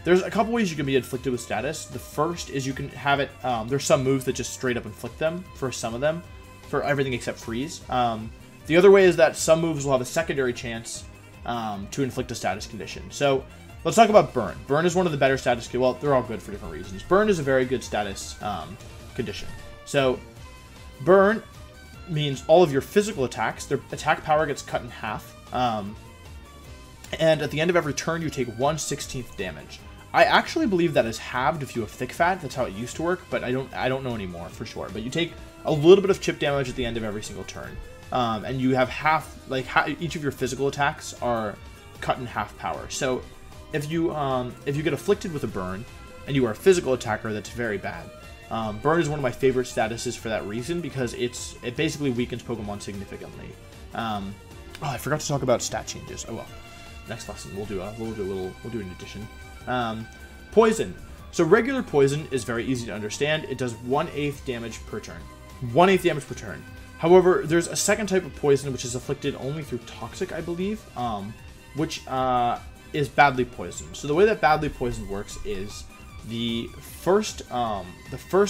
There's a couple ways you can be inflicted with status. The first is you can have it... there's some moves that just straight up inflict them for some of them. For everything except freeze. The other way is that some moves will have a secondary chance to inflict a status condition. So... Let's talk about Burn. Burn is one of the better status... Well, they're all good for different reasons. Burn is a very good status condition. So, Burn means all of your physical attacks, their attack power gets cut in half. And at the end of every turn, you take 1/16 damage. I actually believe that is halved if you have Thick Fat. That's how it used to work, but I don't know anymore for sure. But you take a little bit of chip damage at the end of every single turn. And you have half... Like, each of your physical attacks are cut in half power. So... If you get afflicted with a burn, and you are a physical attacker, that's very bad. Burn is one of my favorite statuses for that reason, because it basically weakens Pokemon significantly. Oh, I forgot to talk about stat changes. Oh well, next lesson we'll do an addition. Poison. So regular poison is very easy to understand. It does 1/8 damage per turn. 1/8 damage per turn. However, there's a second type of poison which is afflicted only through toxic, I believe. Which is badly poisoned. So the way that badly poisoned works is the first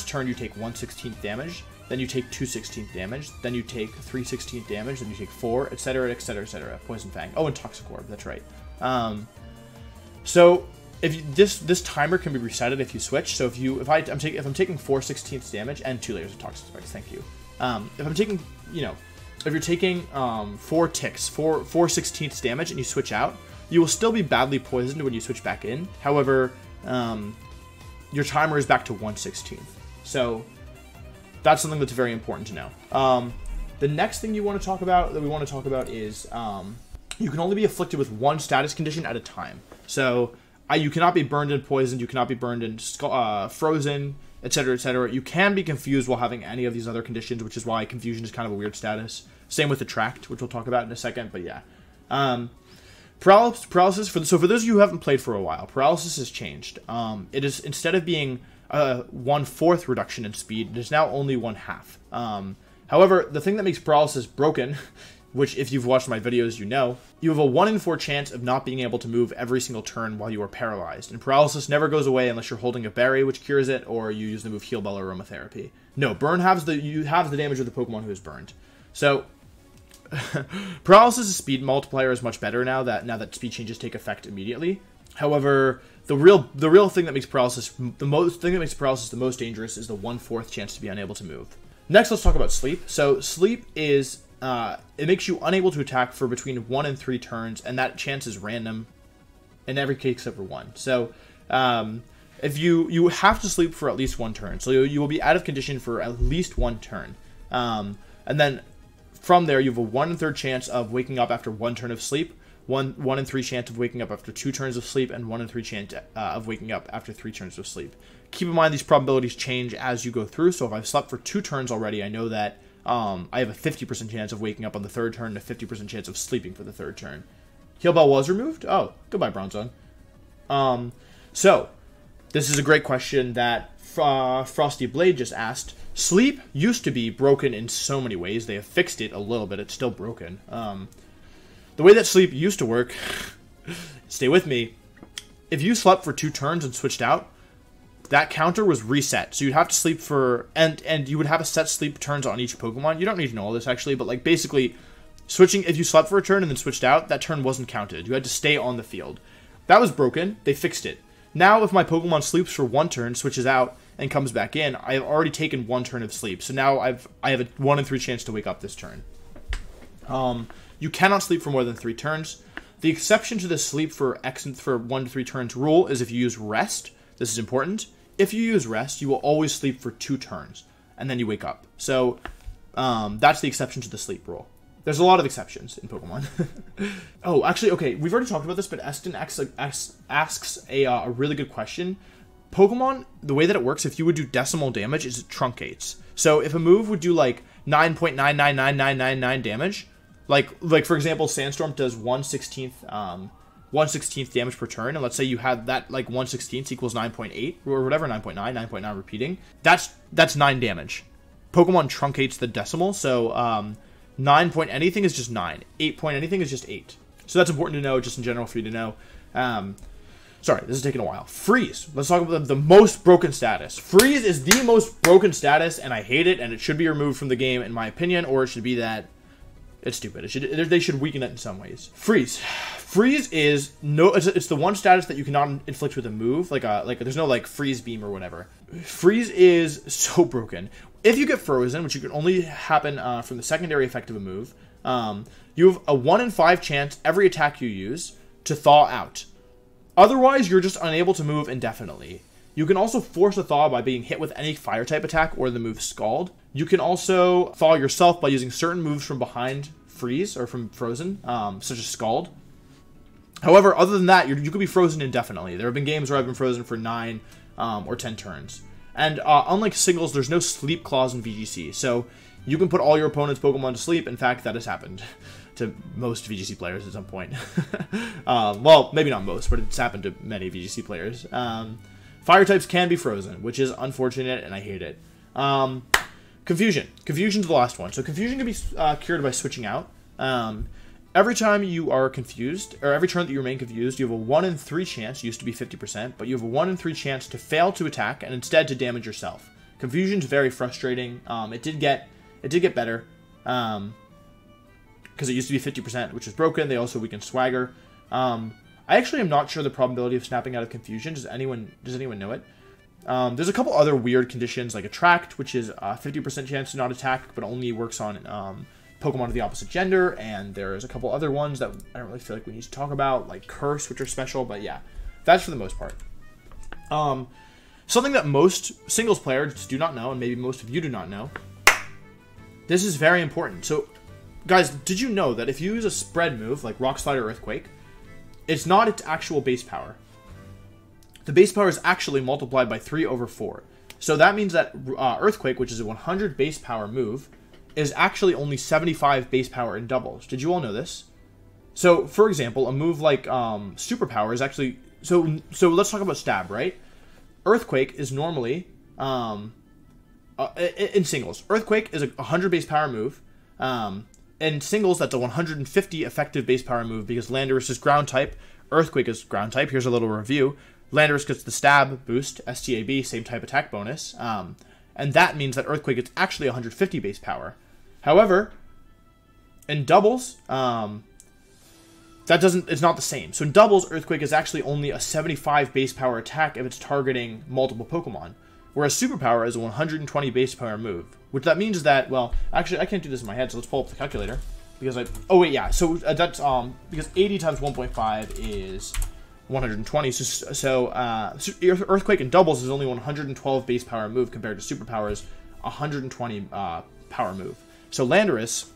turn you take 1/16 damage, then you take 2/16 damage, then you take 3/16 damage, then you take 4, etc., etc., etc. Poison Fang. Oh, and Toxic Orb. That's right. So if you, this timer can be resetted if you switch. So if I'm taking 4/16 damage and 2 layers of Toxic Spikes. Thank you. If you're taking 4/16 damage and you switch out, you will still be badly poisoned when you switch back in. However, your timer is back to 1/16. So that's something that's very important to know. The next thing we want to talk about is you can only be afflicted with one status condition at a time. So you cannot be burned and poisoned. You cannot be burned and frozen, etc., etc. You can be confused while having any of these other conditions, which is why confusion is kind of a weird status. Same with Attract, which we'll talk about in a second. But yeah. Paralysis, for those of you who haven't played for a while, paralysis has changed. It is, instead of being a 1/4 reduction in speed, it is now only 1/2. However, the thing that makes paralysis broken, which if you've watched my videos, you know, you have a 1 in 4 chance of not being able to move every single turn while you are paralyzed. And paralysis never goes away unless you're holding a berry, which cures it, or you use the move Heal Bell or Aromatherapy. No, burn halves the damage of the Pokemon who is burned. So, Paralysis' speed multiplier is much better now that speed changes take effect immediately. However, the real thing that makes paralysis the most dangerous is the 1/4 chance to be unable to move. Next, let's talk about sleep. So sleep is it makes you unable to attack for between 1 and 3 turns, and that chance is random in every case except for 1. So if you have to sleep for at least 1 turn, so you will be out of condition for at least 1 turn, and then from there you have a 1/3 chance of waking up after 1 turn of sleep, 1 in 3 chance of waking up after 2 turns of sleep, and 1 in 3 chance of waking up after 3 turns of sleep. Keep in mind these probabilities change as you go through. So if I've slept for 2 turns already, I know that I have a 50% chance of waking up on the 3rd turn and a 50% chance of sleeping for the 3rd turn. Heal Bell was removed? Oh, goodbye, Bronzong. So this is a great question that Frosty Blade just asked. Sleep used to be broken in so many ways. They have fixed it a little bit. It's still broken. The way that sleep used to work, stay with me, if you slept for 2 turns and switched out, that counter was reset. So you'd have to sleep for, and you would have a set sleep turns on each Pokemon. You don't need to know all this actually, but like basically switching, if you slept for a turn and then switched out, that turn wasn't counted. You had to stay on the field. That was broken. They fixed it. Now if my Pokemon sleeps for 1 turn, switches out, and comes back in, I have already taken 1 turn of sleep. So now I have a 1 in 3 chance to wake up this turn. You cannot sleep for more than 3 turns. The exception to the sleep for 1 to 3 turns rule is if you use rest. This is important. If you use rest, you will always sleep for 2 turns, and then you wake up. So that's the exception to the sleep rule. There's a lot of exceptions in Pokemon. Oh, actually, okay, we've already talked about this, but Eston asks a really good question. Pokemon, the way that it works, if you would do decimal damage, is it truncates. So if a move would do like 9.999999 damage, like for example, Sandstorm does 1/16 damage per turn, and let's say you had that like 1/16 equals 9.8 or whatever, 9.9 repeating. That's 9 damage. Pokemon truncates the decimal, so 9 point anything is just 9. 8 point anything is just 8. So that's important to know, just in general for you to know. Sorry, this is taking a while. Freeze. Let's talk about the most broken status. Freeze is the most broken status, and I hate it, and it should be removed from the game, in my opinion, or it should be that. It's stupid. They should weaken it in some ways. Freeze. Freeze is no. It's the one status that you cannot inflict with a move. Like there's no like freeze beam or whatever. Freeze is so broken. If you get frozen, which you can only happen from the secondary effect of a move, you have a 1 in 5 chance every attack you use to thaw out. Otherwise, you're just unable to move indefinitely. You can also force a thaw by being hit with any fire type attack or the move Scald. You can also thaw yourself by using certain moves from behind freeze or from frozen, such as Scald. However, other than that, you could be frozen indefinitely. There have been games where I've been frozen for 9 or 10 turns. And unlike singles, there's no sleep clause in VGC, so you can put all your opponent's Pokemon to sleep. In fact, that has happened to most VGC players at some point. Well, maybe not most, but it's happened to many VGC players. Fire types can be frozen, which is unfortunate, and I hate it. Confusion. Confusion's the last one. So confusion can be cured by switching out. Every time you are confused, or every turn that you remain confused, you have a 1 in 3 chance, used to be 50%, but you have a 1 in 3 chance to fail to attack and instead to damage yourself. Confusion's very frustrating. It did get better, because it used to be 50%, which is broken. They also weakened swagger. I actually am not sure the probability of snapping out of confusion. Does anyone know it? There's a couple other weird conditions like Attract, which is a 50% chance to not attack, but only works on Pokemon of the opposite gender, and there's a couple other ones that I don't really feel like we need to talk about, like Curse, which are special, but yeah, that's for the most part. Something that most singles players do not know, and maybe most of you do not know, this is very important. So, guys, did you know that if you use a spread move, like Rock Slide or Earthquake, it's not its actual base power? The base power is actually multiplied by 3/4. So that means that Earthquake, which is a 100 base power move, is actually only 75 base power in doubles. Did you all know this? So, for example, a move like Superpower is actually... So let's talk about Stab, right? Earthquake is normally... in singles, Earthquake is a 100 base power move. In singles, that's a 150 effective base power move because Landorus is ground type. Earthquake is ground type. Here's a little review. Landorus gets the stab boost, STAB, same type attack bonus, and that means that Earthquake is actually 150 base power. However, In doubles, it's not the same. So in doubles, Earthquake is actually only a 75 base power attack if it's targeting multiple Pokemon, whereas Superpower is a 120 base power move. Which that means is that, well, actually I can't do this in my head, so let's pull up the calculator. Because because 80 times 1.5 is 120, so Earthquake in doubles is only 112 base power move compared to Superpower's 120 power move. So Landorus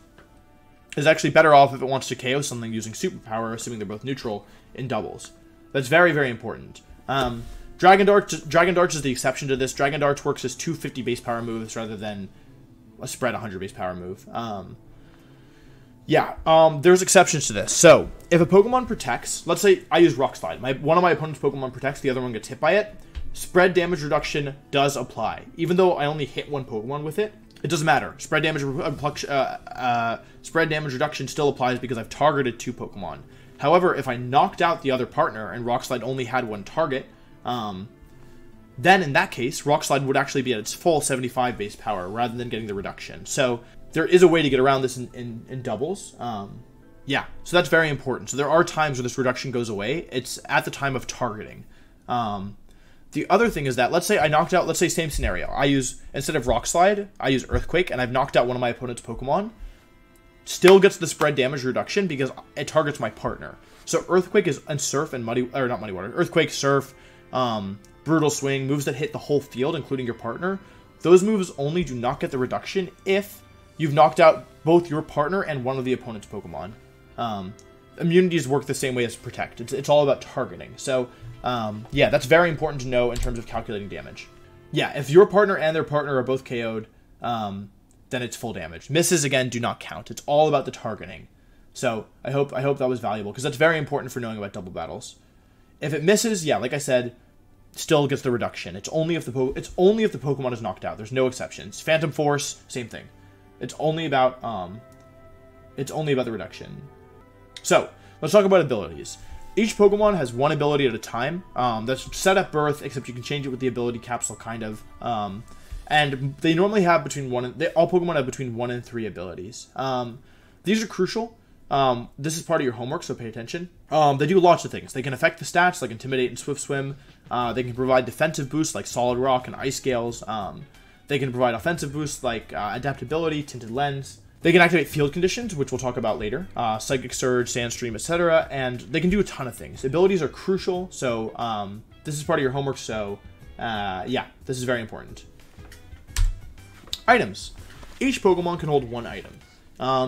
is actually better off if it wants to KO something using Superpower, assuming they're both neutral in doubles. That's very, very important. Dragon Darts is the exception to this. Dragon Darts works as 250 base power moves rather than a spread 100 base power move. There's exceptions to this. So if a Pokemon protects, let's say I use Rock Slide. One of my opponent's Pokemon protects, the other one gets hit by it. Spread damage reduction does apply. Even though I only hit one Pokemon with it, it doesn't matter. Spread damage reduction still applies because I've targeted two Pokemon. However, if I knocked out the other partner and Rock Slide only had one target, then in that case, Rock Slide would actually be at its full 75 base power rather than getting the reduction. So there is a way to get around this in doubles. So that's very important. So there are times where this reduction goes away. It's at the time of targeting. The other thing is that, let's say I knocked out, let's say same scenario. Instead of Rock Slide, I use Earthquake, and I've knocked out one of my opponent's Pokemon. Still gets the spread damage reduction because it targets my partner. So Earthquake is, and Surf and Muddy, or not Muddy Water, Earthquake, Surf, Brutal Swing, moves that hit the whole field, including your partner. Those moves only do not get the reduction if you've knocked out both your partner and one of the opponent's Pokemon. Immunities work the same way as Protect. It's all about targeting. So that's very important to know in terms of calculating damage. Yeah, if your partner and their partner are both KO'd, then it's full damage. Misses, again, do not count. It's all about the targeting. So I hope that was valuable, because that's very important for knowing about double battles. If it misses, yeah, like I said, still gets the reduction. It's only if the Pokemon is knocked out. There's no exceptions. Phantom Force, same thing. It's only about the reduction. So let's talk about abilities. Each Pokemon has one ability at a time. That's set at birth, except you can change it with the ability capsule, kind of. And they normally have all Pokemon have between 1 and 3 abilities. These are crucial. This is part of your homework, so pay attention. They do lots of things. They can affect the stats, like Intimidate and Swift Swim. They can provide defensive boosts, like Solid Rock and Ice Scales. They can provide offensive boosts, like Adaptability, Tinted Lens. They can activate field conditions, which we'll talk about later, Psychic Surge, Sandstream, etc., and they can do a ton of things. Abilities are crucial, so this is part of your homework, so this is very important. Items. Each Pokemon can hold one item.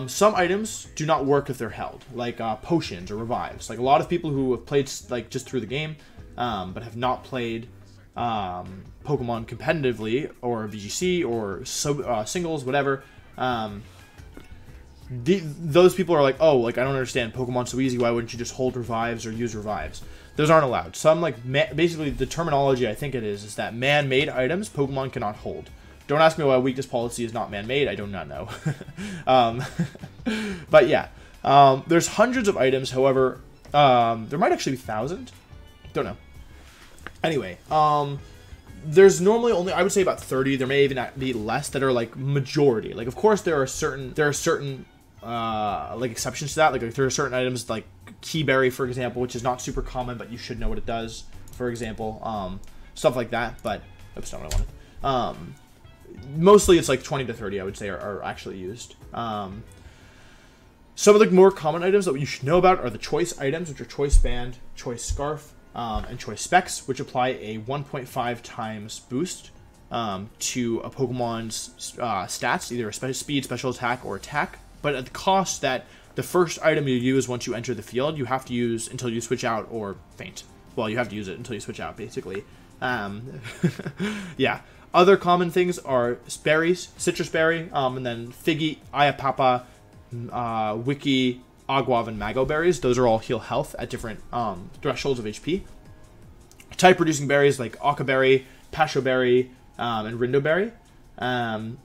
Some items do not work if they're held, like potions or revives. Like a lot of people who have played like just through the game, but have not played Pokemon competitively, or VGC, or singles, whatever, those people are like, oh, like, I don't understand, Pokemon's so easy, why wouldn't you just hold revives or use revives? Those aren't allowed. Some, like, basically, the terminology I think it is that man-made items Pokemon cannot hold. Don't ask me why weakness policy is not man-made, I do not know. But yeah, there's hundreds of items, however, there might actually be thousands, don't know. Anyway, there's normally only, I would say, about 30. There may even be less that are like majority. Like, of course, there are certain like exceptions to that. Like there are certain items like Keyberry, for example, which is not super common, but you should know what it does. For example, stuff like that. But that's not what I wanted. Mostly, it's like 20 to 30. I would say are actually used. Some of the more common items that you should know about are the choice items, which are Choice Band, Choice Scarf, and Choice Specs, which apply a 1.5 times boost to a Pokemon's stats, either a speed, special attack, or attack, but at the cost that the first item you use once you enter the field, you have to use until you switch out or faint. Well, you have to use it until you switch out, basically. Yeah. Other common things are berries, Citrus Berry, and then Figgy, Ayapapa, Wiki, Aguave, and Mago berries. Those are all heal health at different thresholds of HP. Type reducing berries like Akka Berry, Pasho Berry, and Rindo Berry, and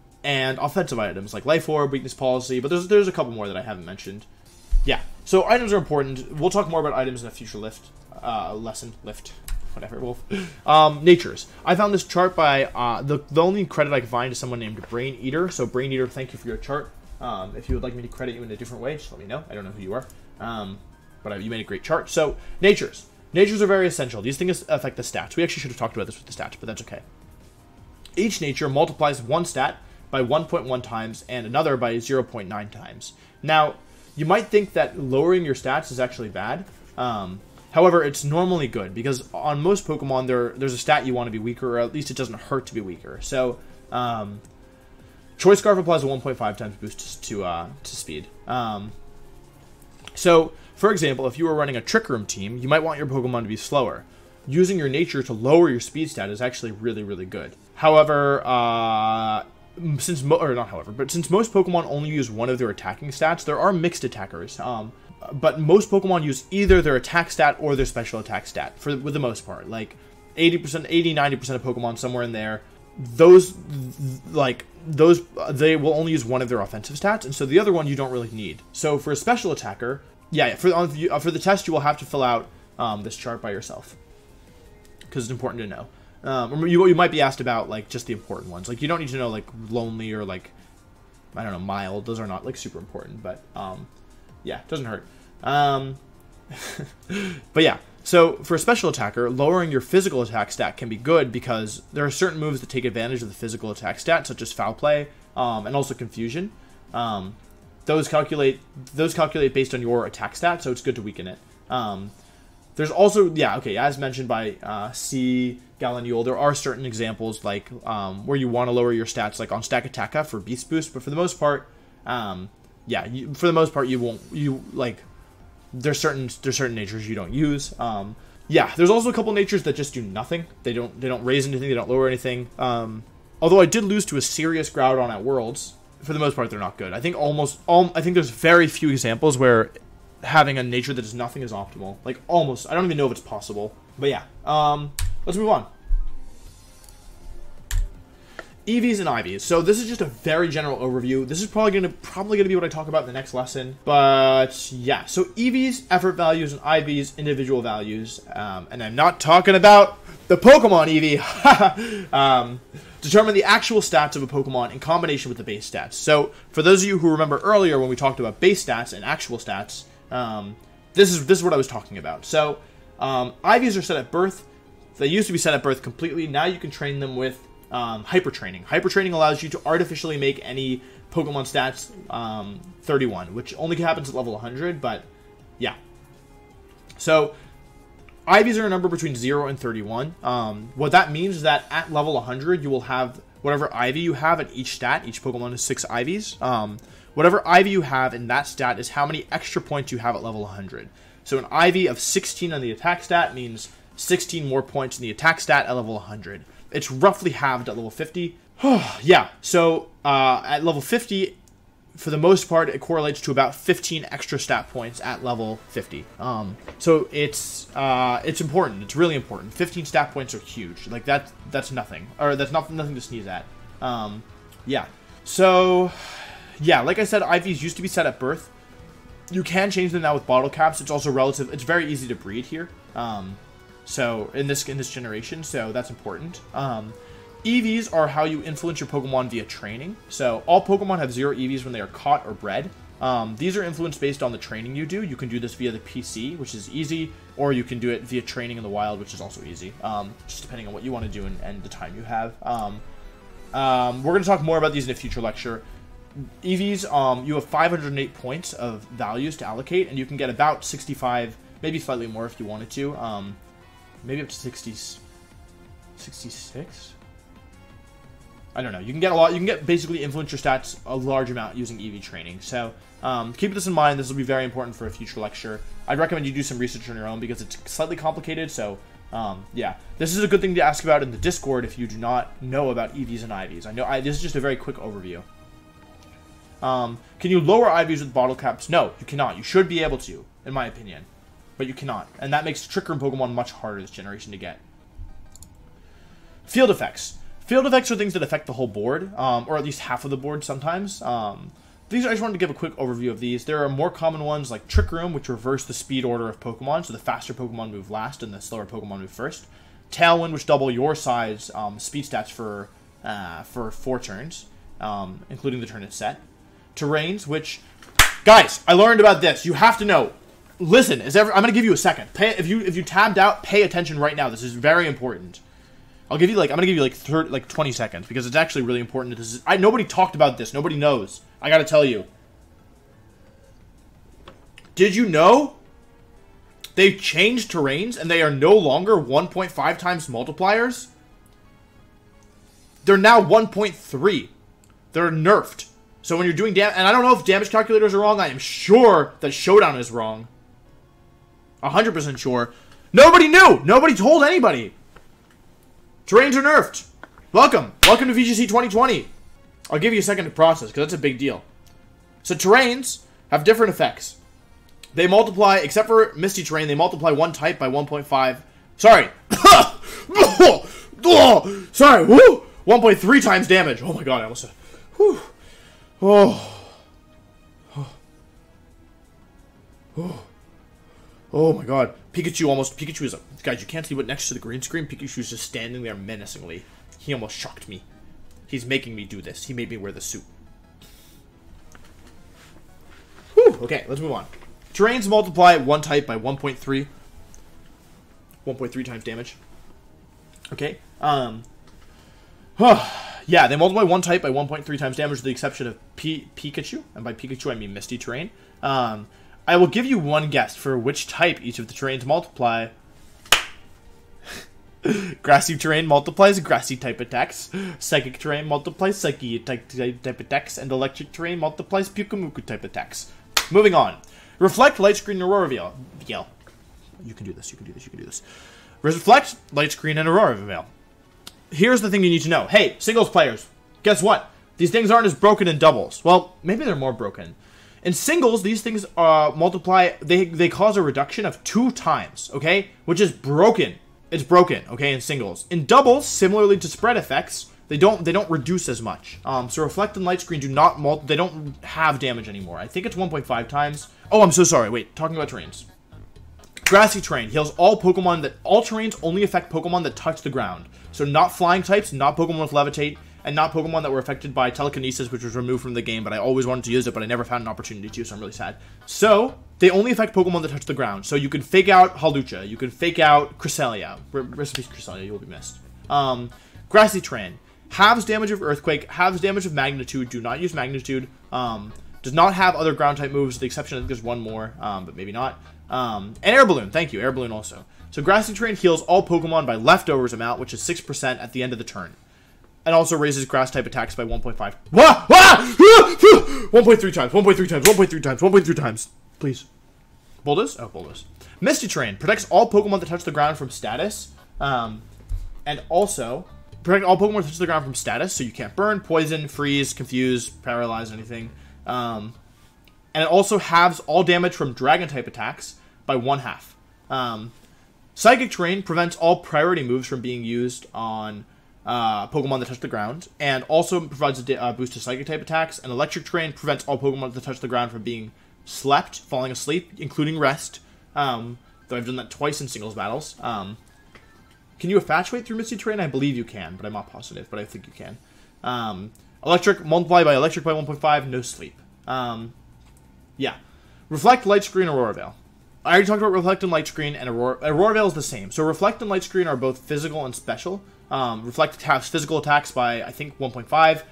offensive items like Life Orb, Weakness Policy. But there's a couple more that I haven't mentioned. Yeah, so items are important. We'll talk more about items in a future lesson. Whatever, Wolf. Natures. I found this chart by the only credit I could find is someone named Brain Eater. So Brain Eater, thank you for your chart. If you would like me to credit you in a different way, just let me know. I don't know who you are, but you made a great chart. So natures. Natures are very essential. These things affect the stats. We actually should have talked about this with the stats, but that's okay. Each nature multiplies one stat by 1.1 times and another by 0.9 times. Now, you might think that lowering your stats is actually bad. However, it's normally good because on most Pokemon, there's a stat you want to be weaker, or at least it doesn't hurt to be weaker. So, Choice Scarf applies a 1.5 times boost to speed. So, for example, if you were running a Trick Room team, you might want your Pokemon to be slower. Using your nature to lower your speed stat is actually really, really good. However, since most Pokemon only use one of their attacking stats, there are mixed attackers. But most Pokemon use either their attack stat or their special attack stat for the most part. Like 80%, 90% of Pokemon somewhere in there, they will only use one of their offensive stats, and so the other one you don't really need. So for a special attacker, for the test you will have to fill out this chart by yourself because it's important to know. You might be asked about like just the important ones. Like you don't need to know like lonely or like I don't know mild. Those are not like super important, but yeah, it doesn't hurt. But yeah, so for a special attacker, lowering your physical attack stat can be good because there are certain moves that take advantage of the physical attack stat, such as foul play and also confusion. Those calculate based on your attack stat, so it's good to weaken it. There's also, as mentioned by C. Gallinule, there are certain examples like where you want to lower your stats, like on Stack Attacka for Beast Boost, but for the most part, there's certain natures you don't use. There's also a couple natures that just do nothing. They don't raise anything, they don't lower anything. Although I did lose to a serious Groudon at Worlds, for the most part they're not good. I think there's very few examples where having a nature that does nothing is optimal. Like almost, I don't even know if it's possible. But yeah, let's move on. EVs and IVs. So this is just a very general overview. This is probably gonna be what I talk about in the next lesson. But yeah, so EVs, effort values, and IVs, individual values. And I'm not talking about the Pokemon EV. Determine the actual stats of a Pokemon in combination with the base stats. So for those of you who remember earlier when we talked about base stats and actual stats, this is what I was talking about. So IVs are set at birth. They used to be set at birth completely. Now you can train them with hyper training. Hyper training allows you to artificially make any Pokemon stats 31, which only happens at level 100, but yeah. So IVs are a number between 0 and 31. What that means is that at level 100, you will have whatever IV you have at each stat. Each Pokemon is 6 IVs. Whatever IV you have in that stat is how many extra points you have at level 100. So an IV of 16 on the attack stat means 16 more points in the attack stat at level 100. It's roughly halved at level 50. Yeah, so at level 50, for the most part, it correlates to about 15 extra stat points at level 50. So it's important. It's really important. 15 stat points are huge. Like that's nothing, or that's nothing to sneeze at. Yeah. So yeah, like I said, IVs used to be set at birth. You can change them now with bottle caps. It's also relative. It's very easy to breed here. So in this generation, so that's important. EVs are how you influence your Pokemon via training. So all Pokemon have 0 EVs when they are caught or bred. These are influenced based on the training you do. You can do this via the PC, which is easy, or you can do it via training in the wild, which is also easy. Just depending on what you want to do and the time you have. We're going to talk more about these in a future lecture. EVs, you have 508 points of values to allocate, and you can get about 65, maybe slightly more if you wanted to. Maybe up to 60, 66? I don't know. You can get a lot. You can get basically influence your stats a large amount using EV training. So keep this in mind. This will be very important for a future lecture. I'd recommend you do some research on your own because it's slightly complicated. So yeah, this is a good thing to ask about in the Discord if you do not know about EVs and IVs. This is just a very quick overview. Can you lower IVs with bottle caps? No, you cannot. You should be able to, in my opinion. But you cannot, and that makes Trick Room Pokemon much harder this generation to get. Field effects. Field effects are things that affect the whole board, or at least half of the board sometimes. I just wanted to give a quick overview of these. There are more common ones like Trick Room, which reverse the speed order of Pokemon, so the faster Pokemon move last and the slower Pokemon move first. Tailwind, which double your size speed stats for 4 turns, including the turn it's set. terrains, which, guys, I learned about this. You have to know. Listen, I'm going to give you a second. If you tabbed out, pay attention right now. This is very important. I'll give you like, I'm going to give you like 30, like 20 seconds because it's actually really important. This is, nobody talked about this. Nobody knows. I got to tell you. Did you know they've changed terrains and they are no longer 1.5 times multipliers? They're now 1.3. They're nerfed. So when you're doing damage, and I don't know if damage calculators are wrong. I am sure that Showdown is wrong. 100% sure. Nobody knew. Nobody told anybody. Terrains are nerfed. Welcome. Welcome to VGC 2020. I'll give you a second to process, because that's a big deal. So terrains have different effects. They multiply, except for Misty Terrain, they multiply one type by 1.5. Sorry. Sorry. Woo! 1.3 times damage. Oh my god, I almost said. Whew. Oh. Oh. Oh. Oh my god. Pikachu almost. Pikachu is a. Guys, you can't see what next to the green screen. Pikachu's just standing there menacingly. He almost shocked me. He's making me do this. He made me wear the suit. Whew. Okay, let's move on. Terrains multiply one type by 1.3. 1.3 times damage. Okay. Yeah, they multiply one type by 1.3 times damage with the exception of Pikachu. And by Pikachu, I mean Misty Terrain. I will give you one guess for which type each of the terrains multiply. Grassy Terrain multiplies grassy type attacks. Psychic Terrain multiplies psychic type attacks. And Electric Terrain multiplies Pukumuku type attacks. Moving on. Reflect, Light Screen, and Aurora Veil. You can do this, you can do this, you can do this. Reflect, Light Screen, and Aurora Veil. Here's the thing you need to know. Hey, singles players, guess what? These things aren't as broken in doubles. Well, maybe they're more broken. In singles, these things multiply, they cause a reduction of 2 times, okay? Which is broken. It's broken, okay, in singles. In doubles, similarly to spread effects, they don't reduce as much. So Reflect and Light Screen do not they don't have damage anymore. I think it's 1.5 times. Oh, I'm so sorry. Wait, talking about terrains. Grassy Terrain heals all Pokemon that all terrains only affect Pokemon that touch the ground. So not flying types, not Pokemon with Levitate, and not Pokemon that were affected by telekinesis, which was removed from the game, but I always wanted to use it, but I never found an opportunity to, so I'm really sad. So they only affect Pokemon that touch the ground. So you can fake out Hawlucha, you can fake out Cresselia. Rest in peace, Cresselia, you'll be missed. Grassy Terrain halves damage of Earthquake, halves damage of Magnitude, do not use Magnitude, does not have other ground type moves, with the exception I think there's one more, but maybe not. And Air Balloon, thank you, Air Balloon also. So Grassy Terrain heals all Pokemon by Leftovers amount, which is 6% at the end of the turn. And also raises grass type attacks by 1.5. 1.3 times, 1.3 times, 1.3 times, 1.3 times. Please. Buldas? Oh, Buldas. Misty Terrain protects all Pokemon that touch the ground from status. And also, protect all Pokemon that touch the ground from status, so you can't burn, poison, freeze, confuse, paralyze, anything. And it also halves all damage from dragon type attacks by 1/2. Psychic Terrain prevents all priority moves from being used on Pokemon that touch the ground, and also provides a boost to psychic type attacks. And Electric Terrain prevents all Pokemon that touch the ground from being slept, falling asleep, including rest. Though I've done that twice in singles battles. Can you infatuate through Misty Terrain? I believe you can, but I'm not positive. But I think you can. Electric multiply by electric by 1.5. No sleep. Yeah. Reflect, Light Screen, Aurora Veil. I already talked about Reflect and Light Screen, and Aurora Veil is the same. So Reflect and Light Screen are both physical and special. Reflect halves physical attacks by, I think, 1.5.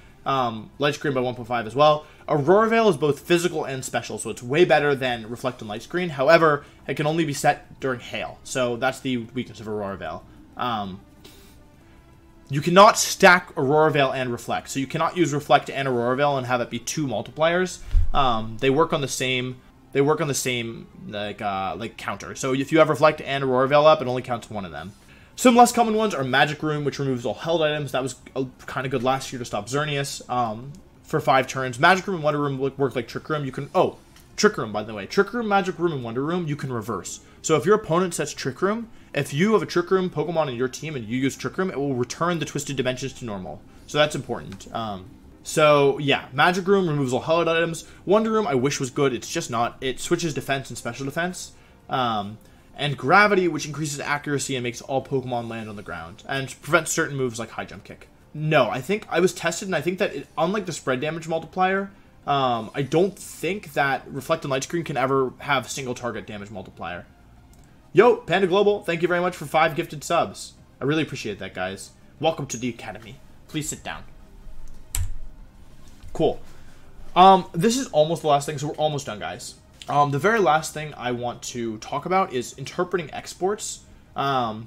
Light Screen by 1.5 as well. Aurora Veil is both physical and special, so it's way better than Reflect and Light Screen. However, it can only be set during hail. So that's the weakness of Aurora Veil. You cannot stack Aurora Veil and Reflect. So you cannot use Reflect and Aurora Veil and have it be 2 multipliers. They work on the same. They work on the same like counter. So if you have Reflect and Aurora Veil up, it only counts one of them. Some less common ones are Magic Room, which removes all held items. That was kind of good last year to stop Xerneas for 5 turns. Magic Room and Wonder Room work like Trick Room. You can Trick Room, by the way. Trick Room, Magic Room, and Wonder Room, you can reverse. So if your opponent sets Trick Room, if you have a Trick Room Pokemon in your team and you use Trick Room, it will return the Twisted Dimensions to normal. So that's important. So yeah, Magic Room removes all held items. Wonder Room, I wish was good. It's just not. It switches defense and special defense. And Gravity, which increases accuracy and makes all Pokemon land on the ground. And prevents certain moves like High Jump Kick. No, I think I was tested, and I think that, unlike the spread damage multiplier, I don't think that Reflect and Light Screen can ever have single target damage multiplier. Yo, Panda Global, thank you very much for 5 gifted subs. I really appreciate that, guys. Welcome to the Academy. Please sit down. Cool. This is almost the last thing, so we're almost done, guys. The very last thing I want to talk about is interpreting exports. I'm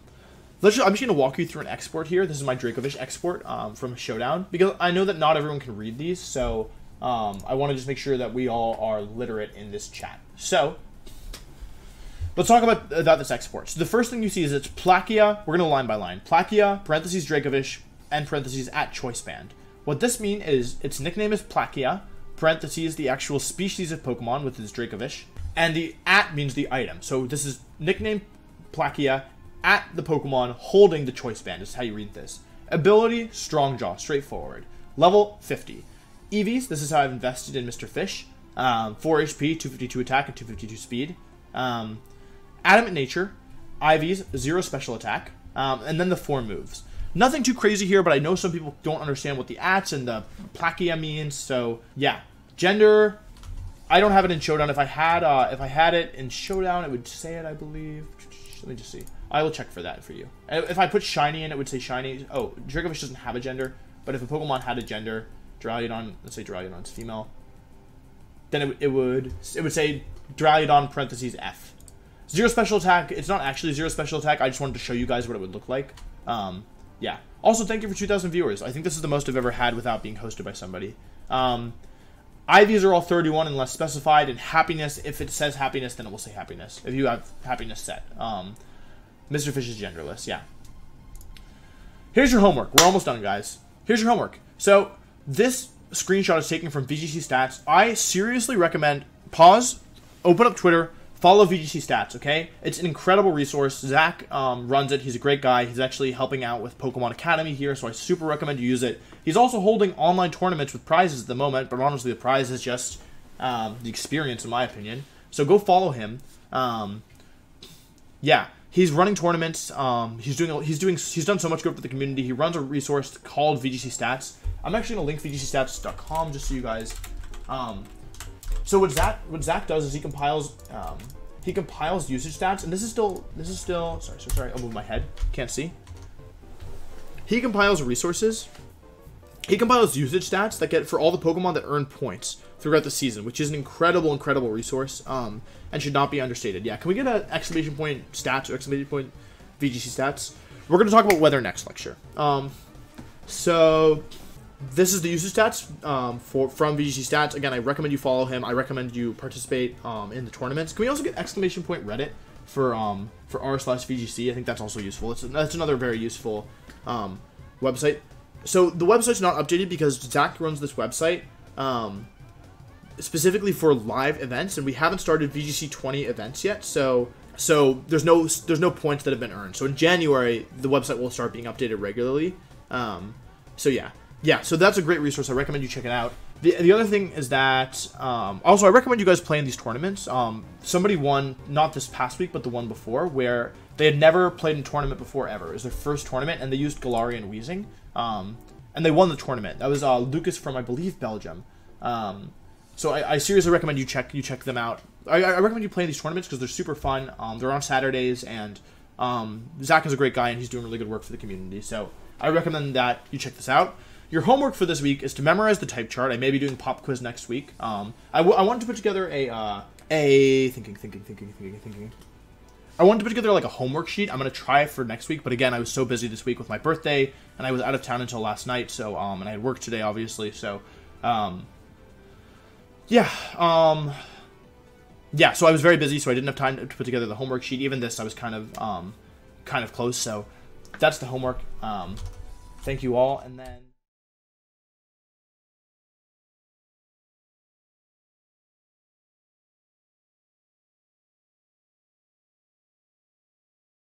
just going to walk you through an export here. This is my Dracovish export from Showdown, because I know that not everyone can read these, so I want to just make sure that we all are literate in this chat. So let's talk about this export. So the first thing you see is it's Plakia. We're going to line by line. Plakia, parentheses Dracovish, and parentheses at Choice Band. What this means is its nickname is Plakia, parentheses the actual species of Pokemon, with its Dracovish, and the at means the item. So this is nickname Plakia at the Pokemon holding the Choice Band is how you read this. Ability, Strong Jaw, straightforward. Level 50. Eevees, this is how I've invested in Mr. Fish. 4 HP, 252 attack, and 252 speed. Adamant Nature. Ivy's, 0 special attack. And then the 4 moves. Nothing too crazy here, but I know some people don't understand what the ats and the Plakia means, so yeah. Gender, I don't have it in Showdown. If I had it in Showdown, it would say it, I believe. Let me just see. I will check for that for you. If I put shiny in, it would say shiny. Oh, Dracovish doesn't have a gender, but if a Pokemon had a gender, Duraludon, let's say Duraludon's female, then it would say Duraludon parentheses F. 0 special attack. It's not actually 0 special attack. I just wanted to show you guys what it would look like. Yeah. Also, thank you for 2,000 viewers. I think this is the most I've ever had without being hosted by somebody. IVs are all 31 unless specified, and happiness, if it says happiness, then it will say happiness, if you have happiness set. Mr. Fish is genderless, yeah. Here's your homework. We're almost done, guys. Here's your homework. So this screenshot is taken from VGC Stats. I seriously recommend pause, open up Twitter, follow VGC Stats, okay? It's an incredible resource. Zach runs it. He's a great guy. He's actually helping out with Pokemon Academy here, so I super recommend you use it. He's also holding online tournaments with prizes at the moment, but honestly, the prize is just the experience, in my opinion. So go follow him. Yeah, he's running tournaments. He's done so much good for the community. He runs a resource called VGC Stats. I'm actually gonna link VGCStats.com just so you guys. So what Zach does is he compiles usage stats, and this is still sorry, I'll move my head, can't see. He compiles resources. He compiles usage stats that get for all the Pokemon that earn points throughout the season, which is an incredible resource, and should not be understated. Yeah, can we get an exclamation point stats or exclamation point VGC Stats? We're going to talk about weather next lecture. So this is the usage stats from VGC Stats. Again, I recommend you follow him. I recommend you participate in the tournaments. Can we also get exclamation point Reddit for r/VGC? I think that's also useful. That's another very useful website. So the website's not updated because Zach runs this website specifically for live events, and we haven't started VGC 20 events yet. So there's no points that have been earned. So in January, the website will start being updated regularly. So yeah. Yeah, so that's a great resource. I recommend you check it out. The other thing is that, also I recommend you guys play in these tournaments. Somebody won, not this past week, but the one before, where they had never played in a tournament before ever. It was their first tournament, and they used Galarian Weezing, and they won the tournament. That was Lucas from, I believe, Belgium. So I seriously recommend you check them out. I recommend you play in these tournaments because they're super fun. They're on Saturdays, and Zach is a great guy, and he's doing really good work for the community. So I recommend that you check this out. Your homework for this week is to memorize the type chart. I may be doing pop quiz next week. I wanted to put together I wanted to put together like a homework sheet. I'm gonna try for next week, but again, I was so busy this week with my birthday, and I was out of town until last night. So and I had work today, obviously. So yeah. So I was very busy, so I didn't have time to put together the homework sheet. Even this, I was kind of close. So that's the homework. Thank you all, and then.